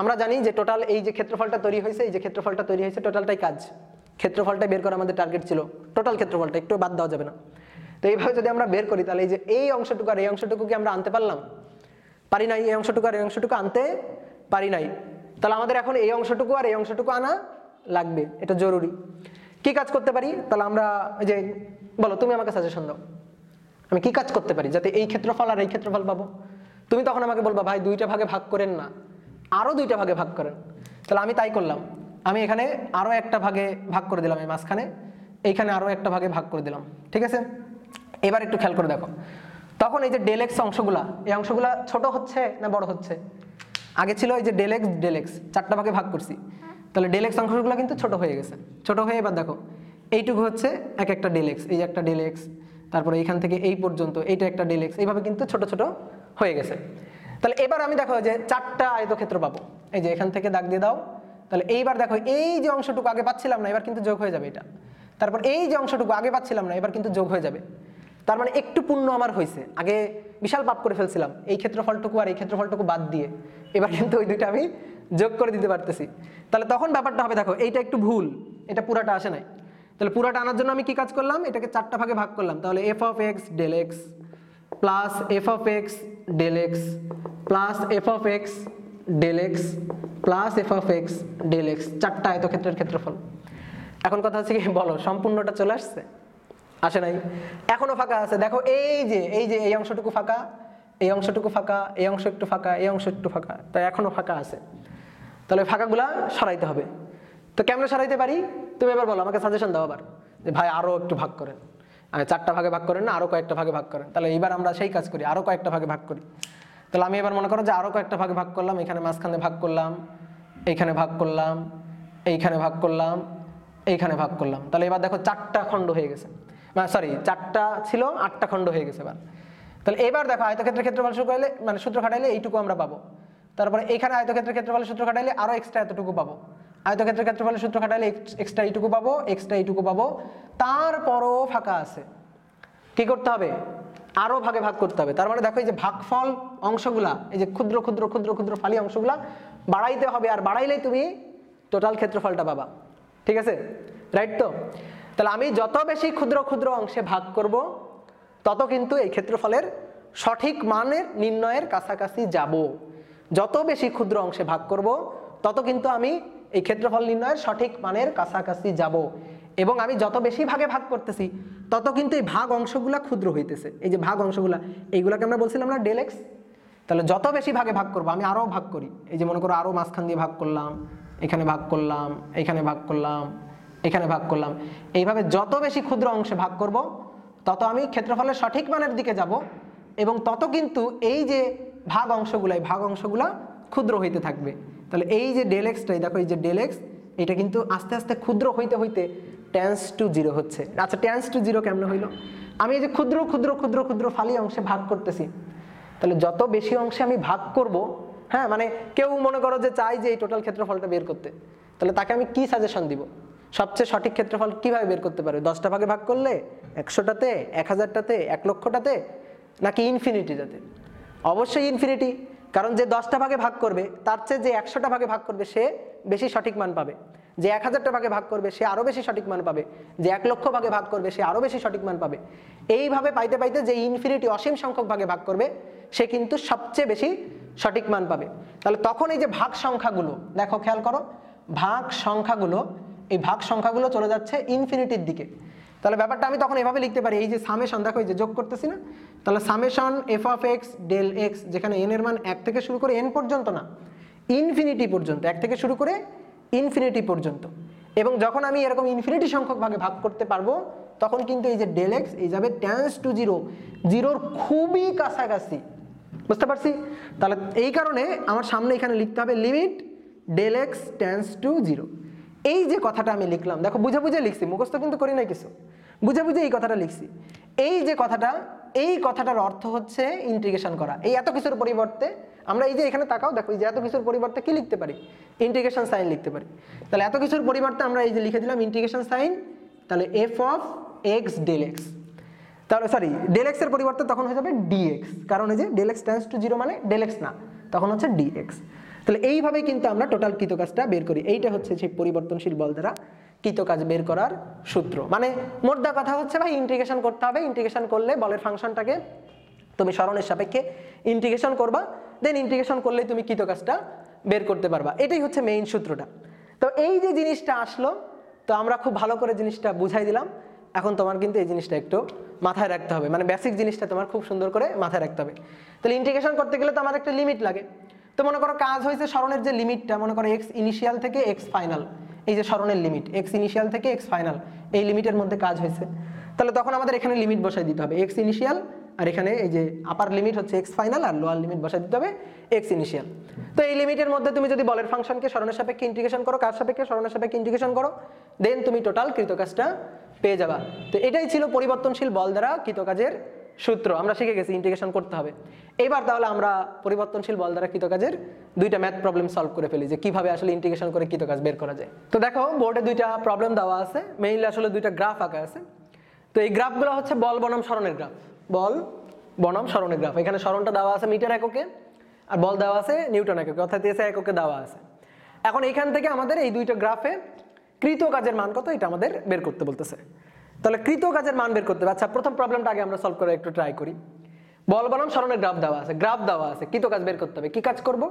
আমরা জানি যে টোটাল এই যে ক্ষেত্রফলটা তৈরি হয়েছে, এই যে ক্ষেত্রফলটা তৈরি হয়েছে টোটালটাই কাজ, ক্ষেত্রফলটা বের করা আমাদের টার্গেট ছিল, টোটাল ক্ষেত্রফলটা একটু বাদ দেওয়া যাবে না। তো এইভাবে যদি আমরা বের করি তাহলে এই যে এই অংশটুকু আর এই অংশটুকু কি আমরা আনতে পারলাম? পারি নাই, এই অংশটুকু আর এই অংশটুকু আনতে পারি নাই। তাহলে আমাদের এখন এই অংশটুকু আর এই অংশটুকু আনা লাগবে, এটা জরুরি। কি কাজ করতে পারি তাহলে আমরা, এই যে বলো তুমি আমাকে সাজেশন দাও আমি কি কাজ করতে পারি যাতে এই ক্ষেত্রফল আর এই ক্ষেত্রফল পাবো। তুমি তখন আমাকে বলবা ভাই দুইটা ভাগে ভাগ করেন না, আরও দুইটা ভাগে ভাগ করেন। তাহলে আমি তাই করলাম, আমি এখানে আরও একটা ভাগে ভাগ করে দিলাম, এই মাঝখানে এইখানে আরও একটা ভাগে ভাগ করে দিলাম। ঠিক আছে, এবার একটু খেয়াল করে দেখো, তখন এই যে ডেল এক্স অংশগুলা, এই অংশগুলা ছোট হচ্ছে না বড় হচ্ছে? আগে ছিল এই যে ডেল এক্স ডেল এক্স, চারটা ভাগে ভাগ করছি, তাহলে ডেল এক্স অংশগুলো কিন্তু ছোট হয়ে গেছে। ছোট হয়ে এবার দেখো এইটুকু হচ্ছে এক একটা ডেল এক্স, এই একটা ডেল এক্স, তারপরে এইখান থেকে এই পর্যন্ত এইটা একটা ডেল এক্স, এইভাবে কিন্তু ছোট ছোট হয়ে গেছে। তাহলে এবার আমি দেখো যে চারটা আয়তক্ষেত্র পাবো, এই যে এখান থেকে দাগ দিয়ে দাও। তাহলে এইবার দেখো এই যে অংশটুকু আগে পাচ্ছিলাম না, এবার কিন্তু যোগ হয়ে যাবে এটা, তারপর এই যে অংশটুকু আগে পাচ্ছিলাম না, এবার কিন্তু যোগ হয়ে যাবে। তার মানে একটু পুণ্য আমার হয়েছে, আগে বিশাল পাপ করে ফেলছিলাম এই ক্ষেত্রফলটুকু আর এই ক্ষেত্রফলটুকু বাদ দিয়ে, এবার কিন্তু ওই দুইটা আমি যোগ করে দিতে পারতেছি। তাহলে তখন ব্যাপারটা হবে দেখো এইটা একটু ভুল, এটা পুরাটা আসে নাই, তাহলে পুরাটা আনার জন্য আমি কি কাজ করলাম, এটাকে চারটা ভাগে ভাগ করলাম। তাহলে F of x del x plus F of x del x plus F of x del x plus F of x del x, চারটা আয়তক্ষেত্রের ক্ষেত্রফল। এখন কথা হচ্ছে কি বলো সম্পূর্ণটা চলে আসছে? আসে নাই, এখনও ফাঁকা আছে। দেখো এই যে এই অংশটুকু ফাঁকা, এই অংশটুকু ফাঁকা, এই অংশ একটু ফাঁকা, এই অংশ একটু ফাঁকা, তাই এখনও ফাঁকা আছে। তাহলে ফাঁকাগুলা সরাইতে হবে, তো কেমন সরাইতে পারি তুমি এবার বলো, আমাকে সাজেশন দাও আবার যে ভাই আরও একটু ভাগ করেন, চারটা ভাগে ভাগ করেন না আরও কয়েকটা ভাগে ভাগ করেন। তাহলে এবার আমরা সেই কাজ করি, আরও কয়েকটা ভাগে ভাগ করি। তাহলে আমি এবার মনে করো যে আরও কয়েকটা ভাগে ভাগ করলাম, এখানে মাঝখানে ভাগ করলাম, এইখানে ভাগ করলাম, এইখানে ভাগ করলাম, এইখানে ভাগ করলাম। তাহলে এবার দেখো চারটা খণ্ড হয়ে গেছে, সরি চারটা ছিল আটটা খণ্ড হয়ে গেছে এবার। তাহলে এবার দেখো আয়তক্ষেত্রের ক্ষেত্রফল শুকাইলে মানে সূত্র খাটাইলে এইটুকু আমরা পাবো, তারপরে এখানে আয়তক্ষেত্রের ক্ষেত্রফল সূত্র খাটাইলে আরও এক্সট্রা এতটুকু পাবো, আয়তক্ষেত্রের ক্ষেত্রফলের সূত্র খাটাইলে এক্সট্রা এইটুকু পাবো, এক্সট্রা এইটুকু পাবো, তারপরও ফাঁকা আছে। কি করতে হবে? আরও ভাগে ভাগ করতে হবে। তার মানে দেখো এই যে ভাগফল অংশগুলা, এই যে ক্ষুদ্র ক্ষুদ্র ক্ষুদ্র ক্ষুদ্র ফালি অংশগুলা বাড়াইতে হবে, আর বাড়াইলেই তুমি টোটাল ক্ষেত্রফলটা পাবা। ঠিক আছে, রাইট? তো তাহলে আমি যত বেশি ক্ষুদ্র ক্ষুদ্র অংশে ভাগ করব তত কিন্তু এই ক্ষেত্রফলের সঠিক মানের নির্ণয়ের কাছাকাছি যাব। যত বেশি ক্ষুদ্র অংশে ভাগ করব তত কিন্তু আমি এই ক্ষেত্রফল নির্ণয়ের সঠিক মানের কাছাকাছি যাব। এবং আমি যত বেশি ভাগে ভাগ করতেছি তত কিন্তু এই ভাগ অংশগুলা ক্ষুদ্র হইতেছে, এই যে ভাগ অংশগুলা এইগুলাকে আমরা বলছিলাম না ডেল এক্স। তাহলে যত বেশি ভাগে ভাগ করবো, আমি আরও ভাগ করি, এই যে মনে করো আরও মাঝখান দিয়ে ভাগ করলাম, এখানে ভাগ করলাম, এখানে ভাগ করলাম, এখানে ভাগ করলাম, এইভাবে যত বেশি ক্ষুদ্র অংশে ভাগ করব তত আমি ক্ষেত্রফলের সঠিক মানের দিকে যাব এবং তত কিন্তু এই যে ভাগ অংশগুলা এই ভাগ অংশগুলা ক্ষুদ্র হইতে থাকবে। তাহলে এই যে ডেল এক্সটাই দেখো, এই যে ডেল এক্স এটা কিন্তু আস্তে আস্তে ক্ষুদ্র হইতে হইতে ট্যান্স টু জিরো হচ্ছে। আচ্ছা, ট্যান্স টু জিরো কেমন হইল? আমি এই যে ক্ষুদ্র ক্ষুদ্র ক্ষুদ্র ক্ষুদ্র ফালি অংশে ভাগ করতেছি, তাহলে যত বেশি অংশে আমি ভাগ করব, হ্যাঁ মানে কেউ মনে করো যে চাই যে এই টোটাল ক্ষেত্রফলটা বের করতে, তাহলে তাকে আমি কি সাজেশন দিব? সবচেয়ে সঠিক ক্ষেত্রফল কীভাবে বের করতে পারবে? 10টা ভাগে ভাগ করলে, 100টাতে, 1000টাতে, 1 লক্ষটাতে, নাকি ইনফিনিটিটাতে? অবশ্যই ইনফিনিটি, কারণ যে 10টা ভাগে ভাগ করবে তার চেয়ে যে 100টা ভাগে ভাগ করবে সে বেশি সঠিক মান পাবে, যে 1000টা ভাগে ভাগ করবে সে আরও বেশি সঠিক মান পাবে, যে 1 লক্ষ ভাগে ভাগ করবে সে আরও বেশি সঠিক মান পাবে। এইভাবে পাইতে পাইতে যে ইনফিনিটি অসীম সংখ্যক ভাগে ভাগ করবে সে কিন্তু সবচেয়ে বেশি সঠিক মান পাবে। তাহলে তখন এই যে ভাগ সংখ্যাগুলো দেখো, খেয়াল করো, ভাগ সংখ্যাগুলো এই ভাগ সংখ্যাগুলো চলে যাচ্ছে ইনফিনিটির দিকে। তাহলে ব্যাপারটা আমি তখন এভাবে লিখতে পারি, এই যে সামেশন দেখো, এই যে যোগ করতেছি না, তাহলে summation F of x del x, যেখানে এন এর মান 1 থেকে শুরু করে এন পর্যন্ত না, ইনফিনিটি পর্যন্ত, 1 থেকে শুরু করে ইনফিনিটি পর্যন্ত। এবং যখন আমি এরকম ইনফিনিটি সংখ্যক ভাগে ভাগ করতে পারবো তখন কিন্তু এই যে ডেল এক্স এই যাবে ট্যান্স টু জিরো, জিরোর খুবই কাছাকাছি, বুঝতে পারছি? তাহলে এই কারণে আমার সামনে এখানে লিখতে হবে limit del x tends to zero. এই যে কথাটা আমি লিখলাম দেখো, বুঝে বুঝে লিখছি, মুখস্থ কিন্তু করি না কিছু, বুঝে বুঝে এই কথাটা লিখছি। এই যে কথাটা, এই কথাটার অর্থ হচ্ছে ইন্টিগ্রেশন করা। এই এত কিছুর পরিবর্তে আমরা এই যে এখানে তাকাও দেখো, এই যে এত কিছুর পরিবর্তে কি লিখতে পারি? ইন্টিগ্রেশন সাইন লিখতে পারি। তাহলে এত কিছুর পরিবর্তে আমরা এই যে লিখে দিলাম ইন্টিগ্রেশন সাইন, তাহলে F of x del x, তাহলে সরি ডেল এক্সের পরিবর্তে তখন হয়ে যাবে ডিএক্স, কারণ এই যে del x tends to zero মানে ডেল এক্স না, তখন হচ্ছে ডিএক্স। তাহলে এইভাবে কিন্তু আমরা টোটাল কৃতকাজটা বের করি। এইটা হচ্ছে সেই পরিবর্তনশীল বল দ্বারা কৃতকাজ বের করার সূত্র। মানে মোদ্দা কথা হচ্ছে ভাই ইন্টিগ্রেশন করতে হবে, ইন্টিগ্রেশন করলে বলের ফাংশনটাকে তুমি সরণের সাপেক্ষে ইন্টিগ্রেশন করবা, দেন ইন্টিগ্রেশন করলেই তুমি কৃতকাজটা বের করতে পারবা। এটাই হচ্ছে মেইন সূত্রটা। তো এই যে জিনিসটা আসলো, তো আমরা খুব ভালো করে জিনিসটা বুঝাই দিলাম। এখন তোমার কিন্তু এই জিনিসটা একটু মাথায় রাখতে হবে, মানে বেসিক জিনিসটা তোমার খুব সুন্দর করে মাথায় রাখতে হবে। তাহলে ইন্টিগ্রেশন করতে গেলে তো আমার একটা লিমিট লাগে। তো মনে করো কাজ হয়েছে সরণের যে লিমিটটা, মনে করো এক্স ইনিশিয়াল থেকে এক্স ফাইনাল, এই যে সরণের লিমিট এক্স ইনিশিয়াল থেকে এক্স ফাইনাল, এই লিমিটের মধ্যে কাজ হয়েছে। তাহলে তখন আমাদের এখানে লিমিট বসাই দিতে হবে এক্স ইনিশিয়াল, আর এখানে এই যে আপার লিমিট হচ্ছে এক্স ফাইনাল, আর লোয়ার লিমিট বসাই দিতে হবে এক্স ইনিশিয়াল। তো এই লিমিটের মধ্যে তুমি যদি বলের ফাংশনকে সরণের সাপেক্ষে ইন্টিগ্রেশন করো, কার সাপেক্ষে? সরণের সাপেক্ষে ইন্টিগ্রেশন করো, দেন তুমি টোটাল কৃতকাজটা পেয়ে যাবা। তো এটাই ছিল পরিবর্তনশীল বল দ্বারা কৃতকাজের সূত্র। আমরা শিখে গেছি ইন্টিগ্রেশন করতে হবে। এবার তাহলে আমরা পরিবর্তনশীল বল দ্বারা কৃতকাজের 2টা ম্যাথ প্রবলেম সলভ করে ফেলি, যে কিভাবে আসলে ইন্টিগ্রেশন করে কৃতকাজ বের করা যায়। তো দেখো বোর্ডে 2টা প্রবলেম দেওয়া আছে, মেইনলি আসলে 2টা গ্রাফ আঁকা আছে। তো এই গ্রাফগুলো হচ্ছে বল বনাম সরণের গ্রাফ, বল বনাম সরণের গ্রাফ। এখানে সরণটা দেওয়া আছে মিটার এককে, আর বল দেওয়া আছে নিউটন এককে, অর্থাৎ এসআই এককে দেওয়া আছে। এখন এইখান থেকে আমাদের এই 2টা গ্রাফে কৃতকাজের মান কত এটা আমাদের বের করতে বলতেছে। তাহলে কৃতকাজের মান বের করতে হবে। আচ্ছা, প্রথম প্রবলেমটা আগে আমরা সলভ করে একটু ট্রাই করি। বল বনাম সরণের গ্রাফ দেওয়া আছে, গ্রাফ দেওয়া আছে, কৃতকাজ বের করতে হবে। কি কাজ করব?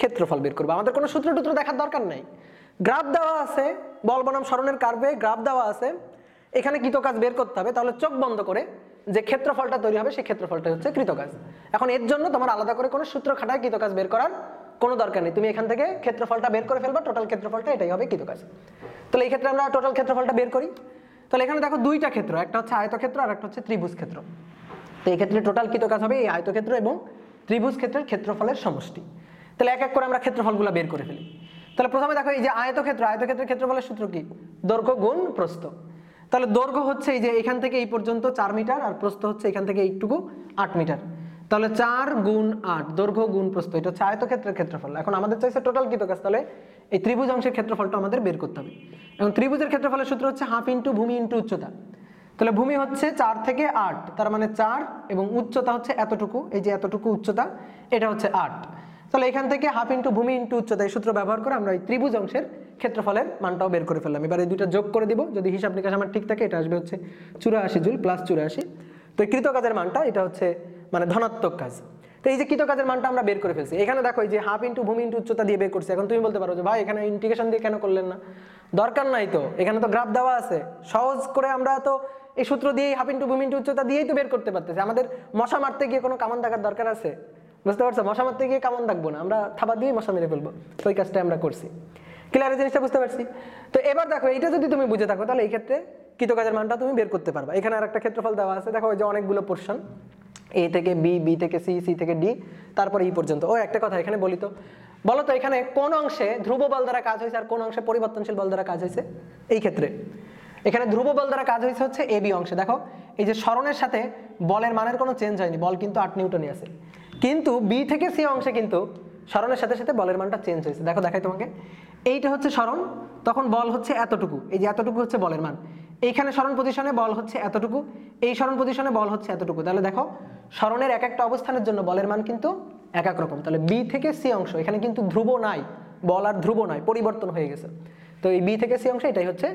ক্ষেত্রফল বের করব। আমাদের কোনো সূত্র টুত্র দেখার দরকার নাই, গ্রাফ দেওয়া আছে বল বনাম সরণের কার্ভে, গ্রাফ দেওয়া আছে, এখানে কৃতকাজ বের করতে হবে। তাহলে চোখ বন্ধ করে যে ক্ষেত্রফলটা তৈরি হবে সেই ক্ষেত্রফলটা হচ্ছে কৃতকাজ। এখন এর জন্য তোমার আলাদা করে কোনো সূত্র খাটায় কৃতকাজ বের করার কোনো দরকার নেই, তুমি এখান থেকে ক্ষেত্রফলটা বের করে ফেলবা, টোটাল ক্ষেত্রফলটা, এটাই হবে কৃতকাজ। তাহলে এই ক্ষেত্রে আমরা টোটাল ক্ষেত্রফলটা বের করি। তাহলে এখানে দেখো 2টা ক্ষেত্র, একটা হচ্ছে আয়তক্ষেত্র আর একটা হচ্ছে ত্রিভুজ ক্ষেত্র। তো এই ক্ষেত্রে টোটাল কৃতকাজ হবে এই আয়তক্ষেত্র এবং ত্রিভুজ ক্ষেত্রের ক্ষেত্রফলের সমষ্টি। তাহলে এক এক করে আমরা ক্ষেত্রফলগুলো বের করে ফেলি। তাহলে প্রথমে দেখো এই যে আয়তক্ষেত্র, আয়তক্ষেত্রের ক্ষেত্রফলের সূত্র কি? দৈর্ঘ্য গুণ প্রস্থ। তাহলে দৈর্ঘ্য হচ্ছে এই যে এখান থেকে এই পর্যন্ত 4 মিটার, আর প্রস্থ হচ্ছে এখান থেকে এইটুকু 8 মিটার। তাহলে 4 গুণ 8, দৈর্ঘ্য গুণ প্রস্থ, এটা হচ্ছে আয়তক্ষেত্রের ক্ষেত্রফল। এখন আমাদের চাইছে টোটাল কৃতকাজ, তাহলে এই ত্রিভুজ অংশের ক্ষেত্রফলটা আমাদের বের করতে হবে। এবং ত্রিভুজের ক্ষেত্রফলের সূত্র হচ্ছে হাফ ইন্টু ভূমি ইন্টু উচ্চতা। তাহলে ভূমি হচ্ছে 4 থেকে 8, তার মানে 4, এবং উচ্চতা হচ্ছে এতটুকু, এই যে এতটুকু উচ্চতা, এটা হচ্ছে 8। তাহলে এখান থেকে হাফ ইন্টু ভূমি ইন্টু উচ্চতা, এই সূত্র ব্যবহার করে আমরা এই ত্রিভুজ অংশের ক্ষেত্রফলের মানটাও বের করে ফেললাম। এবার এই 2টা যোগ করে দিব, যদি হিসাব নিকাশ আমার ঠিক থাকে। এটা আসবে হচ্ছে 84 জুল প্লাস 84। তো এই কৃতকাজের মানটা, এটা হচ্ছে মানে ধনাত্মক কাজ। তো এই যে কৃতকাজের মানটা আমরা বের করে ফেলছি। এখানে দেখো এই যে হাফ ইনটু ভূমি ইনটু উচ্চতা দিয়ে বের করছি। এখন তুমি বলতে পারো যে ভাই এখানে ইন্টিগ্রেশন দিয়ে কেন করলেন না, দরকার নাই তো, এখানে তো গ্রাফ দেওয়া আছে, সহজ করে আমরা তো এই সূত্র দিয়েই হাফ ইনটু ভূমি ইনটু উচ্চতা দিয়েই তো বের করতে পারতেছি। আমাদের মশা মারতে গিয়ে কোনো কামান দাগার দরকার আছে? বুঝতে পারছো, মশা মারতে গিয়ে কামান দাগবো না, আমরা থাবা দিয়েই মশা মেরে ফেলবো, তো এই কাজটা আমরা করছি। ক্লিয়ার, এই জিনিসটা বুঝতে পারছি। তো এবার দেখো এইটা যদি তুমি বুঝে থাকো তাহলে এই ক্ষেত্রে কৃতকাজের মানটা তুমি বের করতে পারবা। এখানে আর একটা ক্ষেত্রফল দেওয়া আছে, দেখো এই যে অনেকগুলো পোর্শন এ থেকে বি, বি থেকে সি, সি থেকে ডি, তারপর ই পর্যন্ত। ও একটা কথা এখানে বলি তো, বলো তো এখানে কোন অংশে ধ্রুব বল দ্বারা কাজ হয়েছে আর কোন অংশে পরিবর্তনশীল বল দ্বারা কাজ হয়েছে? এই ক্ষেত্রে এখানে ধ্রুব বল দ্বারা কাজ হয়েছে হচ্ছে এ বি অংশে। দেখো এই যে সরণের সাথে বলের মানের কোনো চেঞ্জ হয়নি, বল কিন্তু 8 নিউটনই আছে, কিন্তু বি থেকে সি অংশে কিন্তু সরণের সাথে সাথে বলের মানটা চেঞ্জ হয়েছে। দেখো দেখাই তোমাকে, এইটা হচ্ছে সরণ, তখন বল হচ্ছে এতটুকু, এই যে এতটুকু হচ্ছে বলের মান। এইখানে সরণ পজিশনে বল হচ্ছে এতটুকু, এই সরণ পজিশনে বল হচ্ছে এতটুকু। তাহলে দেখো সরণের এক একটা অবস্থানের জন্য বলের মান কিন্তু এক এক রকম। তাহলে বি থেকে সি অংশ এখানে কিন্তু ধ্রুব নাই, বল আর ধ্রুব নাই, পরিবর্তন হয়ে গেছে। তো এই বি থেকে সি অংশ এটাই হচ্ছে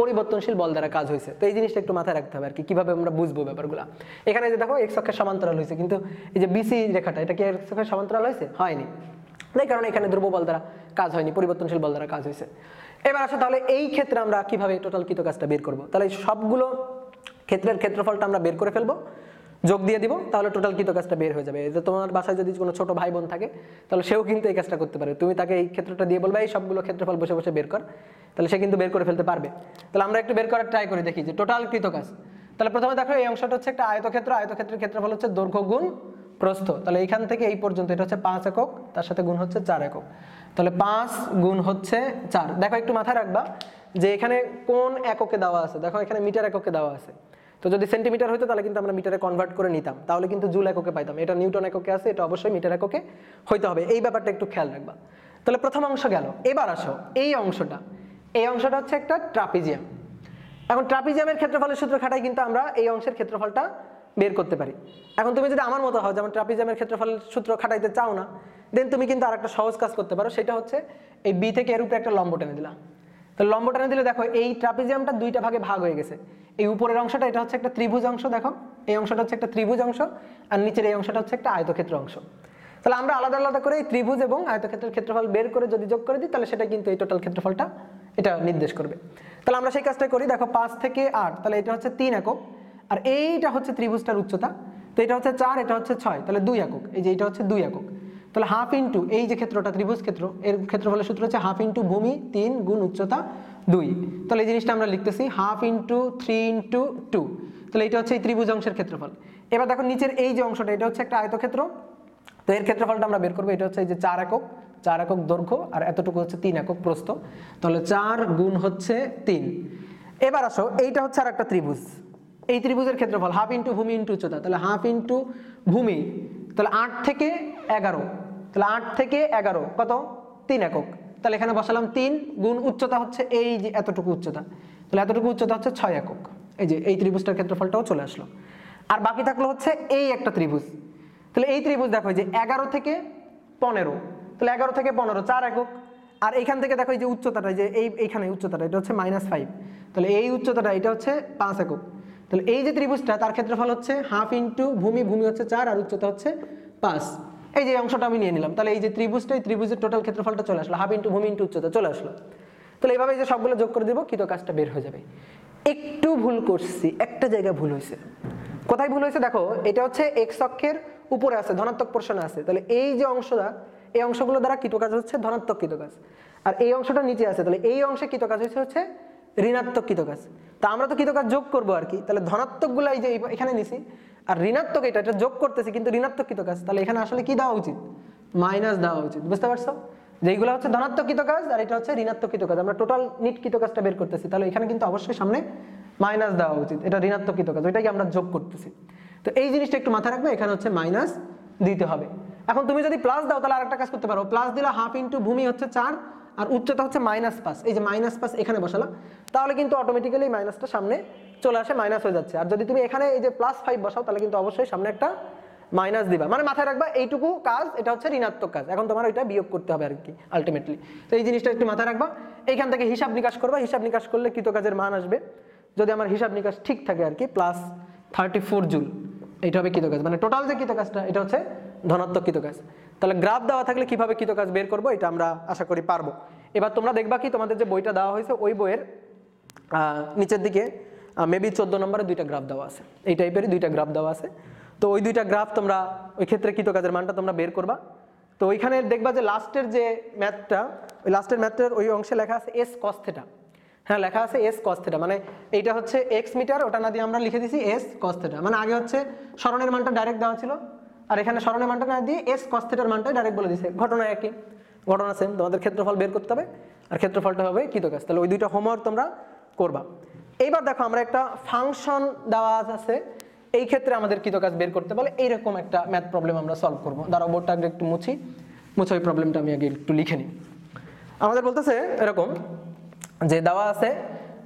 পরিবর্তনশীল বল দ্বারা কাজ হয়েছে। তো এই জিনিসটা একটু মাথায় রাখতে হবে আর কি, কিভাবে আমরা বুঝবো ব্যাপারগুলো। এখানে যে দেখো এক্স অক্ষের সমান্তরাল হয়েছে, কিন্তু এই যে বিসি রেখাটা এটা কি এক্স অক্ষের সমান্তরাল হয়েছে? হয়নি, তাই কারণ এখানে ধ্রুব বল দ্বারা কাজ হয়নি, পরিবর্তনশীল বল দ্বারা কাজ হয়েছে। এবার আসো তাহলে এই ক্ষেত্রে আমরা কিভাবে টোটাল কৃতকাজটা বের করবো। তাহলে সবগুলো ক্ষেত্রের ক্ষেত্রফলটা আমরা বের করে ফেলবো, যোগ দিয়ে দিব, তাহলে টোটাল কৃতকাজটা বের হয়ে যাবে। এই যে তোমার বাসায় যদি কোনো ছোট ভাই বোন থাকে তাহলে সেও কিন্তু এই কাজটা করতে পারে। তুমি তাকে এই ক্ষেত্রটা দিয়ে বলবে এই সবগুলো ক্ষেত্রফল বসে বসে বের কর, তাহলে সে কিন্তু বের করে ফেলতে পারবে। তাহলে আমরা একটু বের করার ট্রাই করে দেখি যে টোটাল কৃতকাজ। তাহলে প্রথমে দেখো এই অংশটা হচ্ছে একটা আয়তক্ষেত্র, আয়তক্ষেত্রের ক্ষেত্রফল হচ্ছে দৈর্ঘ্য গুণ প্রস্থ। তাহলে এইখান থেকে এই পর্যন্ত এটা হচ্ছে 5 একক, তার সাথে গুণ হচ্ছে 4 একক, তাহলে 5 গুণ হচ্ছে 4। দেখো একটু মাথায় রাখবা যে এখানে কোন এককে দেওয়া আছে, দেখো এখানে মিটার এককে দেওয়া আছে। তো যদি সেন্টিমিটার হইতো তাহলে কিন্তু আমরা মিটারে কনভার্ট করে নিতাম, তাহলে কিন্তু জুল এককে পাইতাম। এটা নিউটন এককে আছে, এটা অবশ্যই মিটার এককে হইতে হবে, এই ব্যাপারটা একটু খেয়াল রাখবা। তাহলে প্রথম অংশ গেল। এবার আসো এই অংশটা, এই অংশটা হচ্ছে একটা ট্রাপিজিয়াম। এখন ট্রাপিজিয়ামের ক্ষেত্রফলের সূত্র খাটাই কিন্তু আমরা এই অংশের ক্ষেত্রফলটা বের করতে পারি। এখন তুমি যদি আমার মতো হও, যেমন ট্রাপিজিয়ামের ক্ষেত্রফলের সূত্র খাটাইতে চাও না, দেন তুমি কিন্তু আরেকটা সহজ কাজ করতে পারো, সেটা হচ্ছে এই বি থেকে এর উপরে একটা লম্ব টেনে দিলাম। তো লম্ব টেনে দিলে দেখো এই ট্রাপিজিয়ামটা দুইটা ভাগে ভাগ হয়ে গেছে। এই উপরের অংশটা এটা হচ্ছে একটা ত্রিভুজ অংশ, দেখো এই অংশটা হচ্ছে একটা ত্রিভুজ অংশ, আর নিচের এই অংশটা হচ্ছে একটা আয়তক্ষেত্র অংশ। তাহলে আমরা আলাদা আলাদা করে এই ত্রিভুজ এবং আয়তক্ষেত্রের ক্ষেত্রফল বের করে যদি যোগ করে দিই তাহলে সেটা কিন্তু এই টোটাল ক্ষেত্রফলটা এটা নির্দেশ করবে। তাহলে আমরা সেই কাজটা করি। দেখো 5 থেকে 8, তাহলে এটা হচ্ছে 3 একক, আর এইটা হচ্ছে ত্রিভুজটার উচ্চতা, তো এটা হচ্ছে 4, এটা হচ্ছে 6, তাহলে 2 একক। এই যে এটা হচ্ছে 2 একক, তাহলে হাফ ইন্টু এই যে ক্ষেত্রটা ত্রিভুজ ক্ষেত্র, এর ক্ষেত্রফলের সূত্র হচ্ছে হাফ ইন্টু ভূমি 3 গুণ উচ্চতা 2। তাহলে এই জিনিসটা আমরা লিখতেছি হাফ ইন্টু 3 ইন্টু 2, তাহলে এটা হচ্ছে এই ত্রিভুজ অংশের ক্ষেত্রফল। এবার দেখো নিচের এই যে অংশটা এটা হচ্ছে একটা আয়তক্ষেত্র, তো এর ক্ষেত্রফলটা আমরা বের করবো। এটা হচ্ছে এই যে 4 একক, 4 একক দৈর্ঘ্য, আর এতটুকু হচ্ছে 3 একক প্রস্থ, তাহলে 4 গুণ হচ্ছে 3। এবার আসো এইটা হচ্ছে আর একটা ত্রিভুজ, এই ত্রিভুজের ক্ষেত্রফল হাফ ইন্টু ভূমি ইন্টু উচ্চতা, তাহলে হাফ ইন্টু ভূমি, তাহলে 8 থেকে 11, তাহলে 8 থেকে 11 কত? 3 একক, তাহলে এখানে বসালাম 3 গুণ উচ্চতা হচ্ছে এই যে এতটুকু উচ্চতা, তাহলে এতটুকু উচ্চতা হচ্ছে 6 একক। এই যে এই ত্রিভুজটার ক্ষেত্রফলটাও চলে আসলো। আর বাকি থাকলো হচ্ছে এই একটা ত্রিভুজ, তাহলে এই ত্রিভুজ দেখো যে 11 থেকে 15, তাহলে 11 থেকে 15 4 একক। আর এইখান থেকে দেখো এই যে উচ্চতাটা, যে এইখানে উচ্চতাটা এটা হচ্ছে -5, তাহলে এই উচ্চতাটা এটা হচ্ছে 5 একক। তাহলে এই যে ত্রিভুজটা তার ক্ষেত্রফল হচ্ছে হাফ ইন্টু ভূমি, ভূমি হচ্ছে 4 আর উচ্চতা হচ্ছে 5। এই যে অংশটা আমি নিয়ে নিলাম, তাহলে এই যে ত্রিভুজটা, এই ত্রিভুজের টোটাল ক্ষেত্রফলটা চলে আসলো, হাফ ইন্টু ভূমি ইন্টু উচ্চতা চলে আসলো। তাহলে এইভাবে এই যে সবগুলো যোগ করে দেবো, কৃতকাজটা বের হয়ে যাবে। একটু ভুল করছি, একটা জায়গা ভুল হয়েছে। কোথায় ভুল হয়েছে দেখো, এটা হচ্ছে এক্স অক্ষের উপরে আছে, ধনাত্মক পোর্শনে আছে, তাহলে এই যে অংশটা, এই অংশগুলো দ্বারা কৃতকাজ হচ্ছে ধনাত্মক কৃতকাজ, আর এই অংশটা নিচে আছে, তাহলে এই অংশে কৃতকাজ হচ্ছে ঋণাত্মক কৃতকাজ। তা আমরা তো কৃতকাজ যোগ করবো আর কি, তাহলে ধনাত্মকগুলো এই যে এখানে নিছি, আর ঋণাত্মক এটা এটা যোগ করতেছি, কিন্তু ঋণাত্মক কৃতকাজ, তাহলে এখানে আসলে কি দেওয়া উচিত? মাইনাস দেওয়া উচিত। বুঝতে পারছো যে এইগুলো হচ্ছে ধনাত্মক কৃতকাজ আর এটা হচ্ছে ঋণাত্মক কৃতকাজ, আমরা টোটাল নিট কৃতকাজটা বের করতেছি, তাহলে এখানে কিন্তু অবশ্যই সামনে মাইনাস দেওয়া উচিত, এটা ঋণাত্মক কৃতকাজ, ওইটাকে আমরা যোগ করতেছি। তো এই জিনিসটা একটু মাথায় রাখবে, এখানে হচ্ছে মাইনাস দিতে হবে। এখন তুমি যদি প্লাস দাও তাহলে আরেকটা কাজ করতে পারো, প্লাস দিলে হাফ ইন্টু ভূমি হচ্ছে 4 আর উচ্চতা হচ্ছে -5, এই যে -5 এখানে বসালাম, তাহলে কিন্তু অটোমেটিক্যালি মাইনাসটা সামনে চলে আসে, মাইনাস হয়ে যাচ্ছে। আর যদি তুমি এখানে এই যে +5 বসাও তাহলে কিন্তু অবশ্যই সামনে একটা মাইনাস দিবা, মানে মাথায় রাখবা এইটুকু কাজ এটা হচ্ছে ঋণাত্মক কাজ, এখন তোমার ওইটা বিয়োগ করতে হবে আর কি আলটিমেটলি। তো এই জিনিসটা একটু মাথায় রাখবা, এইখান থেকে হিসাব নিকাশ করবা, হিসাব নিকাশ করলে কৃতকাজের মান আসবে, যদি আমার হিসাব নিকাশ ঠিক থাকে আর কি, +34 জুল এটা হবে কৃতকাজ, মানে টোটাল যে কৃতকাজটা এটা হচ্ছে धनात्मक कृतकाज তাহলে গ্রাফ দেওয়া থাকলে কিভাবে কৃতকাজ বের করব এটা আমরা আশা করি পারবো। এবার তোমরা দেখবা কি তোমাদের যে বইটা দেওয়া হয়েছে ওই বইয়ের নিচের দিকে মেবি 14 নম্বরে দুইটা গ্রাফ দেওয়া আছে, এই টাইপেরই দুইটা গ্রাফ দেওয়া আছে। তো ওই দুইটা গ্রাফ তোমরা ওই ক্ষেত্রে কৃতকাজের মানটা তোমরা বের করবা। তো ওইখানে দেখবা যে লাস্টের যে ম্যাথটা ওই লাস্টের ম্যাথের ওই অংশে লেখা আছে এস cos θ, হ্যাঁ লেখা আছে এস cos θ, মানে এইটা হচ্ছে x মিটার, ওটা না দিয়ে আমরা লিখে দিছি এস cos θ, মানে আগে হচ্ছে সরণের মানটা ডাইরেক্ট দেওয়া ছিল আর এখানে সরণের মানটা না দিয়ে এস cos θ এর মানটা ডাইরেক্ট বলে দিয়েছে। ঘটনা একই, ঘটনা সেম, তোমাদের ক্ষেত্রফল বের করতে হবে আর ক্ষেত্রফলটা হবে কৃতকাজ। তাহলে ওই দুইটা হোমওয়ার্ক তোমরা করবা। এইবার দেখো আমরা একটা ফাংশন দেওয়া আছে, এই ক্ষেত্রে আমাদের কৃতকাজ বের করতে বলে, এইরকম একটা ম্যাথ প্রবলেম আমরা সলভ করবো। দাঁড়াও বোর্ডটা আগে একটু মুছে ওই প্রবলেমটা আমি আগে একটু লিখে নিই। আমাদের বলতেছে এরকম যে দেওয়া আছে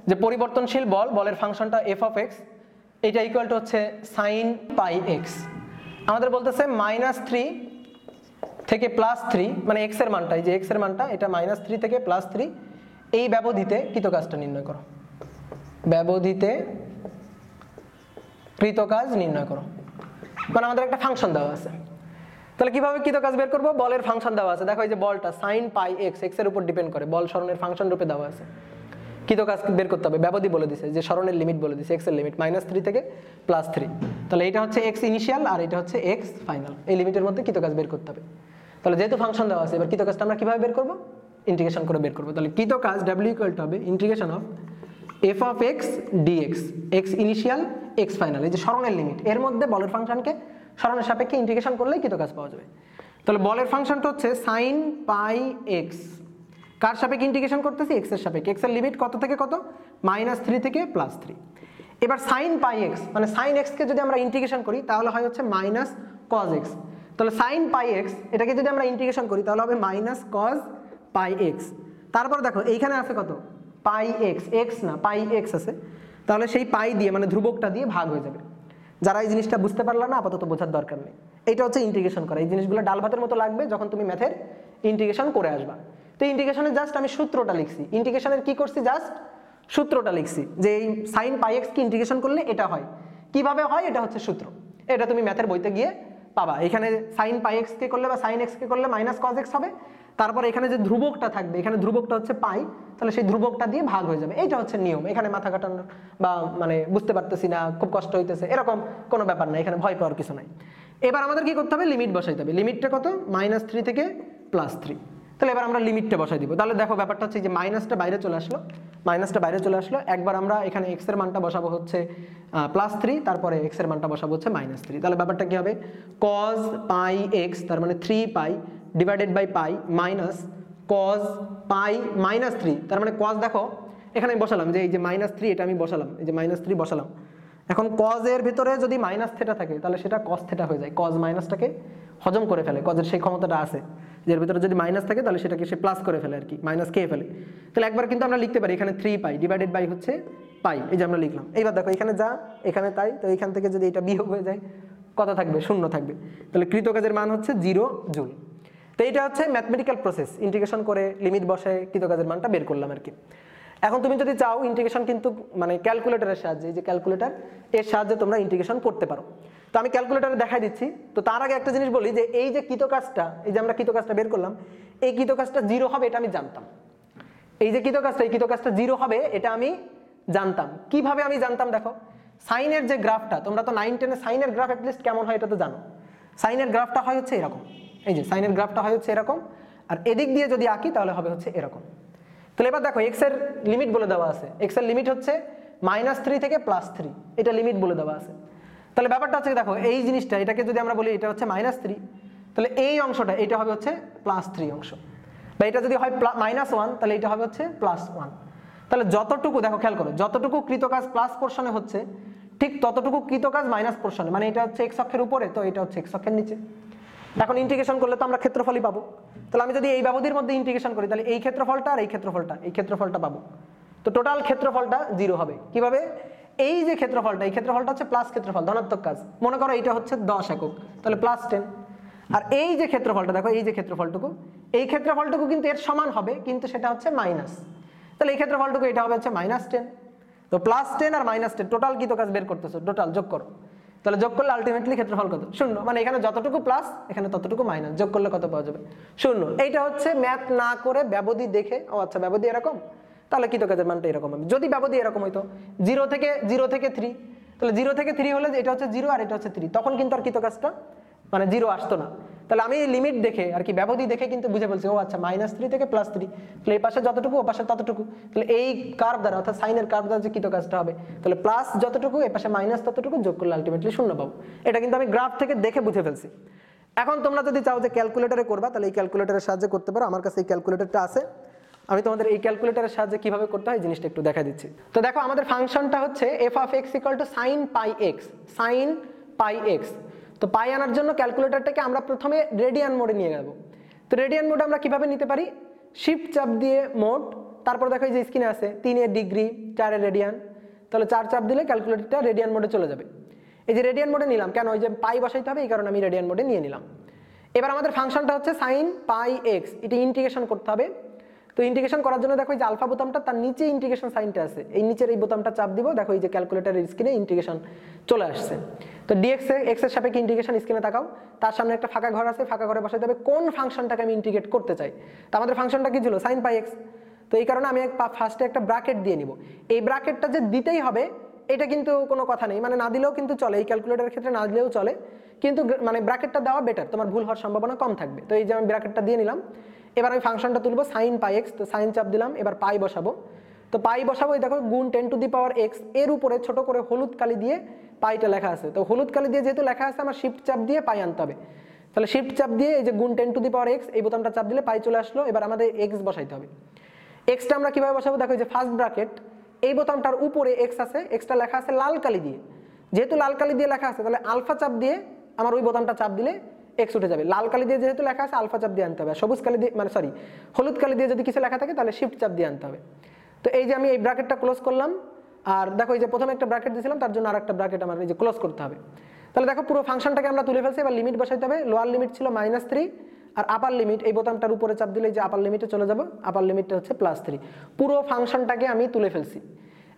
যে পরিবর্তনশীল বলের ফাংশনটা এফ অফ এক্স, এইটা ইকুয়াল টু হচ্ছে সাইন পাই এক্স। আমাদের বলতেছে -3 থেকে +3, মানে এক্স এর মানটা, এই যে এক্স এর মানটা এটা -3 থেকে +3, এই ব্যবধিতে কৃতকাজটা নির্ণয় করো, ব্যবধিতে কৃতকাজ নির্ণয় করো। মানে আমাদের একটা ফাংশন দেওয়া আছে, তাহলে কিভাবে কৃতকাজ বের করব? বলের ফাংশন দেওয়া আছে, দেখো এই যে বলটা sin পাই এক্স, এক্স এর উপর ডিপেন্ড করে, বল সরণের ফাংশন রূপে দেওয়া আছে, কৃতকাজ বের করতে হবে। ব্যবধি বলে দিছে, যে সরণের লিমিট বলে দিছে, এক্স এর লিমিট -3 থেকে +3, তাহলে এটা হচ্ছে এক্স ইনিশিয়াল আর এটা হচ্ছে এক্স ফাইনাল, এই লিমিটের মধ্যে কৃতকাজ বের করতে হবে। তাহলে যেহেতু ফাংশন দেওয়া আছে, এবার কৃতকাজটা আমরা কিভাবে বের করব? ইন্টিগ্রেশন করে বের করব। তাহলে কৃতকাজ w ইকুয়াল টু হবে integration of f of x dx, x initial x final, এই যে সরণের লিমিট, এর মধ্যে বলের ফাংশনকে সরণের সাপেক্ষে ইন্টিগ্রেশন করলেই কৃতকাজ পাওয়া যাবে। তাহলে বলের ফাংশনটা হচ্ছে sin পাই x, কার সাপেক্ষে ইন্টিগ্রেশন করতেছি? x এর সাপেক্ষে। x এর লিমিট কত থেকে কত? -3 থেকে +3। এবার sin পাই x মানে sin x কে যদি আমরা ইন্টিগ্রেশন করি তাহলে হয় হচ্ছে -cos x, তাহলে sin পাই x এটাকে যদি আমরা ইন্টিগ্রেশন করি তাহলে হবে -cos পাই x। তারপর দেখো এইখানে আছে কত? পাই এক্স, এক্স না পাই এক্স আছে, তাহলে সেই পাই দিয়ে মানে ধ্রুবকটা দিয়ে ভাগ হয়ে যাবে। যারা এই জিনিসটা বুঝতে পারলা না আপাতত বোঝার দরকার নেই, এটা হচ্ছে ইন্টিগ্রেশন করা। এই জিনিসগুলো ডাল ভাতের মতো লাগবে যখন তুমি ম্যাথের ইন্টিগ্রেশন করে আসবা। তো ইন্টিগ্রেশনে জাস্ট আমি সূত্রটা লিখছি, ইন্টিগ্রেশনের কি করছি? জাস্ট সূত্রটা লিখছি, যে এই সাইন পাই এক্স কি ইন্টিগ্রেশন করলে এটা হয়, কিভাবে হয় এটা হচ্ছে সূত্র, এটা তুমি ম্যাথের বইতে গিয়ে পাবা। এখানে সাইন পাই এক্স কে করলে বা সাইন এক্স কে করলে -cos x হবে, তারপর এখানে যে ধ্রুবকটা থাকবে, এখানে ধ্রুবকটা হচ্ছে পাই, তাহলে সেই ধ্রুবকটা দিয়ে ভাগ হয়ে যাবে, এইটা হচ্ছে নিয়ম। এখানে মাথা কাটানোর বা মানে বুঝতে পারতেছি না, খুব কষ্ট হইতেছে, এরকম কোনো ব্যাপার না, এখানে ভয় পাওয়ার কিছু নাই। এবার আমাদের কি করতে হবে? লিমিট বসাইতে হবে। লিমিটটা কত? -3 থেকে +3, তাহলে এবার আমরা লিমিটটা বসাই দিব। তাহলে দেখো ব্যাপারটা হচ্ছে যে মাইনাসটা বাইরে চলে আসলো, একবার আমরা এখানে এক্স এর মানটা বসাবো হচ্ছে +3, তারপরে এক্স এর মানটা বসাবো হচ্ছে -3, তাহলে ব্যাপারটা কি হবে? cos পাই এক্স, তার মানে 3π divided by pi -cos pi -3, তার মানে cos, দেখো এখানে আমি বসালাম যে এই যে -3 এটা আমি বসালাম, এই যে -3 বসালাম। এখন cos এর ভিতরে যদি θ থাকে তাহলে সেটা cos θ হয়ে যায়, cos টাকে হজম করে ফেলে, cos এর সেই ক্ষমতাটা আছে, এর ভিতরে যদি মাইনাস থাকে তাহলে সেটাকে সে প্লাস করে ফেলে আর কি, মাইনাস খেয়ে ফেলে। তাহলে একবার কিন্তু আমরা লিখতে পারি এখানে 3π ডিভাইডেড বাই হচ্ছে পাই, এই যে আমরা লিখলাম। এইবার দেখো এখানে যা এখানে তাই, তো এখান থেকে যদি এটা বিয়োগ হয়ে যায় কত থাকবে? শূন্য থাকবে, তাহলে কৃতকাজের মান হচ্ছে 0 জুল। তো এটা হচ্ছে ম্যাথমেটিক্যাল প্রসেস, ইন্টিগ্রেশন করে লিমিট বসে কৃতকাজের মানটা বের করলাম আর কি। এখন তুমি যদি চাও ইন্টিগ্রেশন কিন্তু মানে ক্যালকুলেটরের সাহায্যে, এই যে ক্যালকুলেটর, এর সাহায্যে তোমরা ইন্টিগ্রেশন করতে পারো। তো আমি ক্যালকুলেটরে দেখাই দিচ্ছি। তো তার আগে একটা জিনিস বলি, যে এই যে কৃতকাজটা, এই যে আমরা কৃতকাজটা বের করলাম, এই কৃতকাজটা 0 হবে এটা আমি জানতাম, এই যে কৃতকাজটা, এই কৃতকাজটা 0 হবে এটা আমি জানতাম। কিভাবে আমি জানতাম? দেখো সাইনের যে গ্রাফটা, তোমরা তো 9-10 এ সাইনের গ্রাফ অ্যাটলিস্ট কেমন হয় এটা তো জানো। সাইনের গ্রাফটা হয় হচ্ছে এরকম, এই যে সাইনের গ্রাফটা হয় হচ্ছে এরকম, আর এদিক দিয়ে যদি আঁকি তাহলে হবে হচ্ছে এরকম। তাহলে এবার দেখো এক্স এর লিমিট বলে দেওয়া আছে, এক্স এর লিমিট হচ্ছে -3 থেকে +3, এটা লিমিট বলে দেওয়া আছে। তাহলে ব্যাপারটা হচ্ছে দেখো এই জিনিসটা, এটাকে যদি আমরা বলি এটা হচ্ছে -3, তাহলে এই অংশটা এটা হবে হচ্ছে +3 অংশ, বা এটা যদি হয় -1 তাহলে এটা হবে হচ্ছে +1। তাহলে যতটুকু, দেখো খেয়াল করো, যতটুকু কৃতকাজ প্লাস পোর্শনে হচ্ছে ঠিক ততটুকু কৃতকাজ মাইনাস পোর্শনে, মানে এটা হচ্ছে x অক্ষের উপরে, তো এটা হচ্ছে x অক্ষের নিচে। এখন ইন্টিগ্রেশন করলে তো আমরা ক্ষেত্রফলই পাবো, তাহলে আমি যদি এই ব্যবধির মধ্যে ইন্টিগ্রেশন করি তাহলে এই ক্ষেত্রফলটা আর এই ক্ষেত্রফলটা পাবো। তো টোটাল ক্ষেত্রফলটা 0 হবে। কিভাবে? এই যে ক্ষেত্রফলটা, এই ক্ষেত্রফলটা হচ্ছে প্লাস ক্ষেত্রফল, ধনাত্মক কাজ, মনে করো এটা হচ্ছে 10 একক, তাহলে +10। আর এই যে ক্ষেত্রফলটা, দেখো এই যে ক্ষেত্রফলটুকু, এই ক্ষেত্রফলটুকু কিন্তু এর সমান হবে, কিন্তু সেটা হচ্ছে মাইনাস, তাহলে এই ক্ষেত্রফলটুকু এটা হবে হচ্ছে -10। তো +10 আর -10 টোটাল কৃতকাজ বের করতেছো, টোটাল যোগ করো, তাহলে যোগ করলে আলটিমেটলি ক্ষেত্রফল কত শূন্য মানে এখানে যতটুকু প্লাস এখানে ততটুকু মাইনাস যোগ করলে কত পাওয়া যাবে শূন্য এইটা হচ্ছে ম্যাথ না করে ব্যবধি দেখে ও আচ্ছা ব্যবধি এরকম তাহলে কৃতকাজের মানটা এরকম হবে যদি ব্যবধি এরকম হইতো 0 থেকে 3 তাহলে 0 থেকে 3 হলে এটা হচ্ছে 0 আর এটা হচ্ছে 3 তখন কিন্তু আর কৃতকাজটা মানে 0 আসতো না তাহলে আমি লিমিট দেখে আর কি ব্যবধি দেখে কিন্তু বুঝে বলছি ও আচ্ছা -3 থেকে +3 তাহলে এই পাশে যতটুকু ও পাশে ততটুকু তাহলে এই কার্ভ দ্বারা অর্থাৎ সাইনের কার্ভ দ্বারা যে কৃতকাজটা হবে তাহলে প্লাস যতটুকু এই পাশে মাইনাস ততটুকু যোগ করলে আলটিমেটলি শূন্য পাবো এটা কিন্তু আমি গ্রাফ থেকে দেখে বুঝে ফেলছি এখন তোমরা যদি চাও যে ক্যালকুলেটরে করবা তাহলে এই ক্যালকুলেটরের সাহায্যে করতে পারো আমার কাছে এই ক্যালকুলেটরটা আছে আমি তোমাদের এই ক্যালকুলেটরের সাহায্যে কিভাবে করতে হয় জিনিসটা একটু দেখা দিচ্ছি তো দেখো আমাদের ফাংশনটা হচ্ছে f(x) sin pi x তো পাই আনার জন্য ক্যালকুলেটরটাকে আমরা প্রথমে রেডিয়ান মোডে নিয়ে যাব তো রেডিয়ান মোড আমরা কিভাবে নিতে পারি শিফট চাপ দিয়ে মোড তারপর দেখো এই যে স্ক্রিনে আছে 3 এর ডিগ্রি 4 এর রেডিয়ান তাহলে 4 চাপ দিলে ক্যালকুলেটরটা রেডিয়ান মোডে চলে যাবে এই যে রেডিয়ান মোডে নিলাম কেন ওই যে পাই বসাইতে হবে এই কারণে আমি রেডিয়ান মোডে নিয়ে নিলাম এবার আমাদের ফাংশনটা হচ্ছে sin pi x এটা ইন্টিগ্রেশন করতে হবে তো ইন্টিগ্রেশন করার জন্য দেখো এই যে আলফা বোতামটা তার নিচে ইন্টিগ্রেশন সাইনটা আছে এই নিচের এই বোতামটা চাপ দিব দেখো এই যে ক্যালকুলেটরের স্ক্রিনে ইন্টিগ্রেশন চলে আসছে তো dx x এর সাপেক্ষে ইন্টিগ্রেশন স্ক্রিনে তাকাও তার সামনে একটা ফাঁকা ঘর আছে ফাঁকা ঘরে বসাতে হবে কোন ফাংশনটাকে আমি ইন্টিগ্রেট করতে চাই তো আমাদের ফাংশনটা কি ছিল sin pi x তো এই কারণে আমি ফার্স্টে একটা ব্র্যাকেট দিয়ে নিব এই ব্র্যাকেটটা যে দিতেই হবে এটা কিন্তু কোনো কথা নেই মানে না দিলেও কিন্তু চলে এই ক্যালকুলেটরের ক্ষেত্রে না দিলেও চলে কিন্তু মানে ব্র্যাকেটটা দেওয়া বেটার তোমার ভুল হওয়ার সম্ভাবনা কম থাকবে তো এই যে আমি ব্র্যাকেটটা দিয়ে নিলাম এবার আমি ফাংশনটা তুলবো sin pi x তো sin চাপ দিলাম এবার পাই বসাবো তো পাই বসাবো এই দেখো গুণ 10 টু দি পাওয়ার x এর উপরে ছোট করে হলুদ কালি দিয়ে পাইটা লেখা আছে তো হলুদ কালি দিয়ে যেহেতু লেখা আছে আমার শিফট চাপ দিয়ে পাই আনতে হবে তাহলে শিফট চাপ দিয়ে এই যে গুণ 10 টু দি পাওয়ার x এই বোতামটা চাপ দিলে পাই চলে আসলো এবার আমাদের x বসাইতে হবে x টা আমরা কিভাবে বসাবো দেখো এই যে ফার্স্ট ব্র্যাকেট এই বোতামটার উপরে x আছে x টা লেখা আছে লাল কালি দিয়ে যেহেতু লাল কালি দিয়ে লেখা আছে তাহলে আলফা চাপ দিয়ে আমার ওই বোতামটা চাপ দিলে x উঠে যাবে লাল কালি দিয়ে যেহেতু লেখা আছে আলফা চাপ দিয়ে আনতে হবে সবুজ কালি দিয়ে মানে সরি হলুদ কালি দিয়ে যদি কিছু লেখা থাকে তাহলে শিফট চাপ দিয়ে আনতে হবে তো এই যে আমি এই ব্র্যাকেটটা ক্লোজ করলাম আর দেখো এই যে প্রথমে একটা ব্র্যাকেট দিয়েছিলাম তার জন্য আরেকটা ব্র্যাকেট আমার এই যে ক্লোজ করতে হবে তাহলে দেখো পুরো ফাংশনটাকে আমরা তুলে ফেলছি এবার লিমিট বসাইতে হবে লোয়ার লিমিট ছিল -3 আর আপার লিমিট এই বোতামটার উপরে চাপ দিলে এই যে আপার লিমিটে চলে যাব আপার লিমিটটা হচ্ছে +3 পুরো ফাংশনটাকে আমি তুলে ফেলছি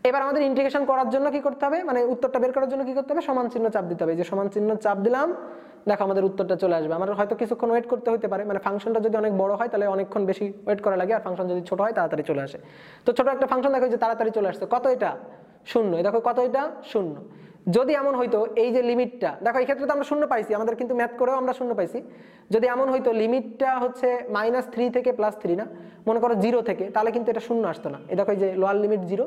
এবার আমাদের ইন্টিগ্রেশন করার জন্য কি করতে হবে মানে উত্তরটা বের করার জন্য কি করতে হবে সমান চিহ্ন চাপ দিতে হবে এই যে সমান চিহ্ন চাপ দিলাম দেখো আমাদের উত্তরটা চলে আসবে আমাদের হয়তো কিছুক্ষণ ওয়েট করতে হতে পারে মানে ফাংশনটা যদি অনেক বড় হয় তাহলে অনেকক্ষণ বেশি ওয়েট করা লাগে আর ফাংশন যদি ছোট হয় তাড়াতাড়ি চলে আসে তো ছোট একটা ফাংশন দেখো যে তাড়াতাড়ি চলে আসছে কত এটা শূন্য দেখো কত এটা শূন্য যদি এমন হইতো এই যে লিমিটটা দেখো এই ক্ষেত্রে তো আমরা শূন্য পাইছি আমাদের কিন্তু ম্যাথ করেও আমরা শূন্য পাইছি যদি এমন হইতো লিমিটটা হচ্ছে -3 থেকে +3 না মনে করো 0 থেকে তাহলে কিন্তু এটা শূন্য আসতো না এই দেখো এই যে লোয়ার লিমিট 0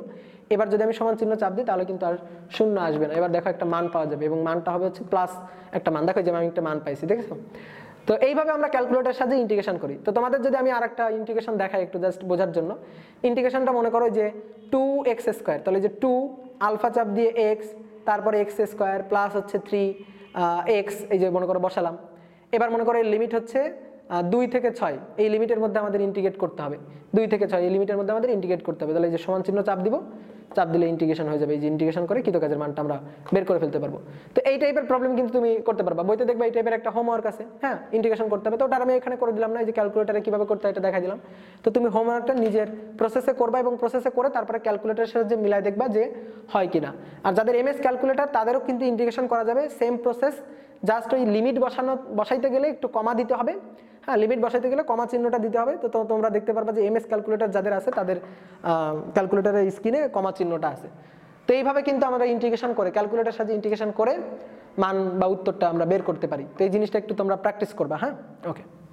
এবার যদি আমি সমান চিহ্ন চাপ দিই তাহলে কিন্তু আর শূন্য আসবে না এবার দেখো একটা মান পাওয়া যাবে এবং মানটা হবে হচ্ছে প্লাস একটা মান দেখো যে আমি একটা মান পাইছি দেখছো তো এইভাবে আমরা ক্যালকুলেটরের সাহায্যে ইন্টিগ্রেশন করি তো তোমাদের যদি আমি আরেকটা ইন্টিগ্রেশন দেখাই একটু জাস্ট বোঝার জন্য ইন্টিগ্রেশনটা মনে করো যে 2x² তাহলে যে 2 আলফা চাপ দিয়ে x তারপর x² প্লাস হচ্ছে 3x এই যে মনে করো বসালাম এবার মনে করো এর লিমিট হচ্ছে 2 থেকে 6 এই লিমিটের মধ্যে আমাদের ইন্টিগ্রেট করতে হবে 2 থেকে 6 এই লিমিটের মধ্যে আমাদের ইন্টিগ্রেট করতে হবে তাহলে এই যে সমান চিহ্ন চাপ দিব চাপ দিলে ইন্টিগ্রেশন হয়ে যাবে এই যে ইন্টিগ্রেশন করে কৃতকাজের মানটা আমরা বের করে ফেলতে পারবো তো এই টাইপের প্রবলেম কিন্তু তুমি করতে পারবা বইতে দেখবা এই টাইপের একটা হোমওয়ার্ক আছে হ্যাঁ ইন্টিগ্রেশন করতে হবে তো ওটা আমি এখানে করে দিলাম না এই যে ক্যালকুলেটরে কিভাবে করতে হয় এটা দেখাই দিলাম তো তুমি হোমওয়ার্কটা নিজের প্রসেসে করবা এবং প্রসেসে করে তারপরে ক্যালকুলেটরের সাথে যে মিলাই দেখবা যে হয় কিনা আর যাদের এমএস ক্যালকুলেটর তাদেরও কিন্তু ইন্টিগ্রেশন করা যাবে সেম প্রসেস জাস্ট ওই লিমিট বসাইতে গেলে একটু কমা দিতে হবে হ্যাঁ লিমিট বসাইতে গেলে কমা চিহ্নটা দিতে হবে তো তোমরা দেখতে পারবা যে এমএস ক্যালকুলেটর যাদের আছে তাদের ক্যালকুলেটরের স্ক্রিনে কমা চিহ্নটা আছে তো এইভাবে কিন্তু আমরা ইন্টিগ্রেশন করে ক্যালকুলেটরের সাথে ইন্টিগ্রেশন করে মান বা উত্তরটা আমরা বের করতে পারি তো এই জিনিসটা একটু তোমরা প্র্যাকটিস করবা হ্যাঁ ওকে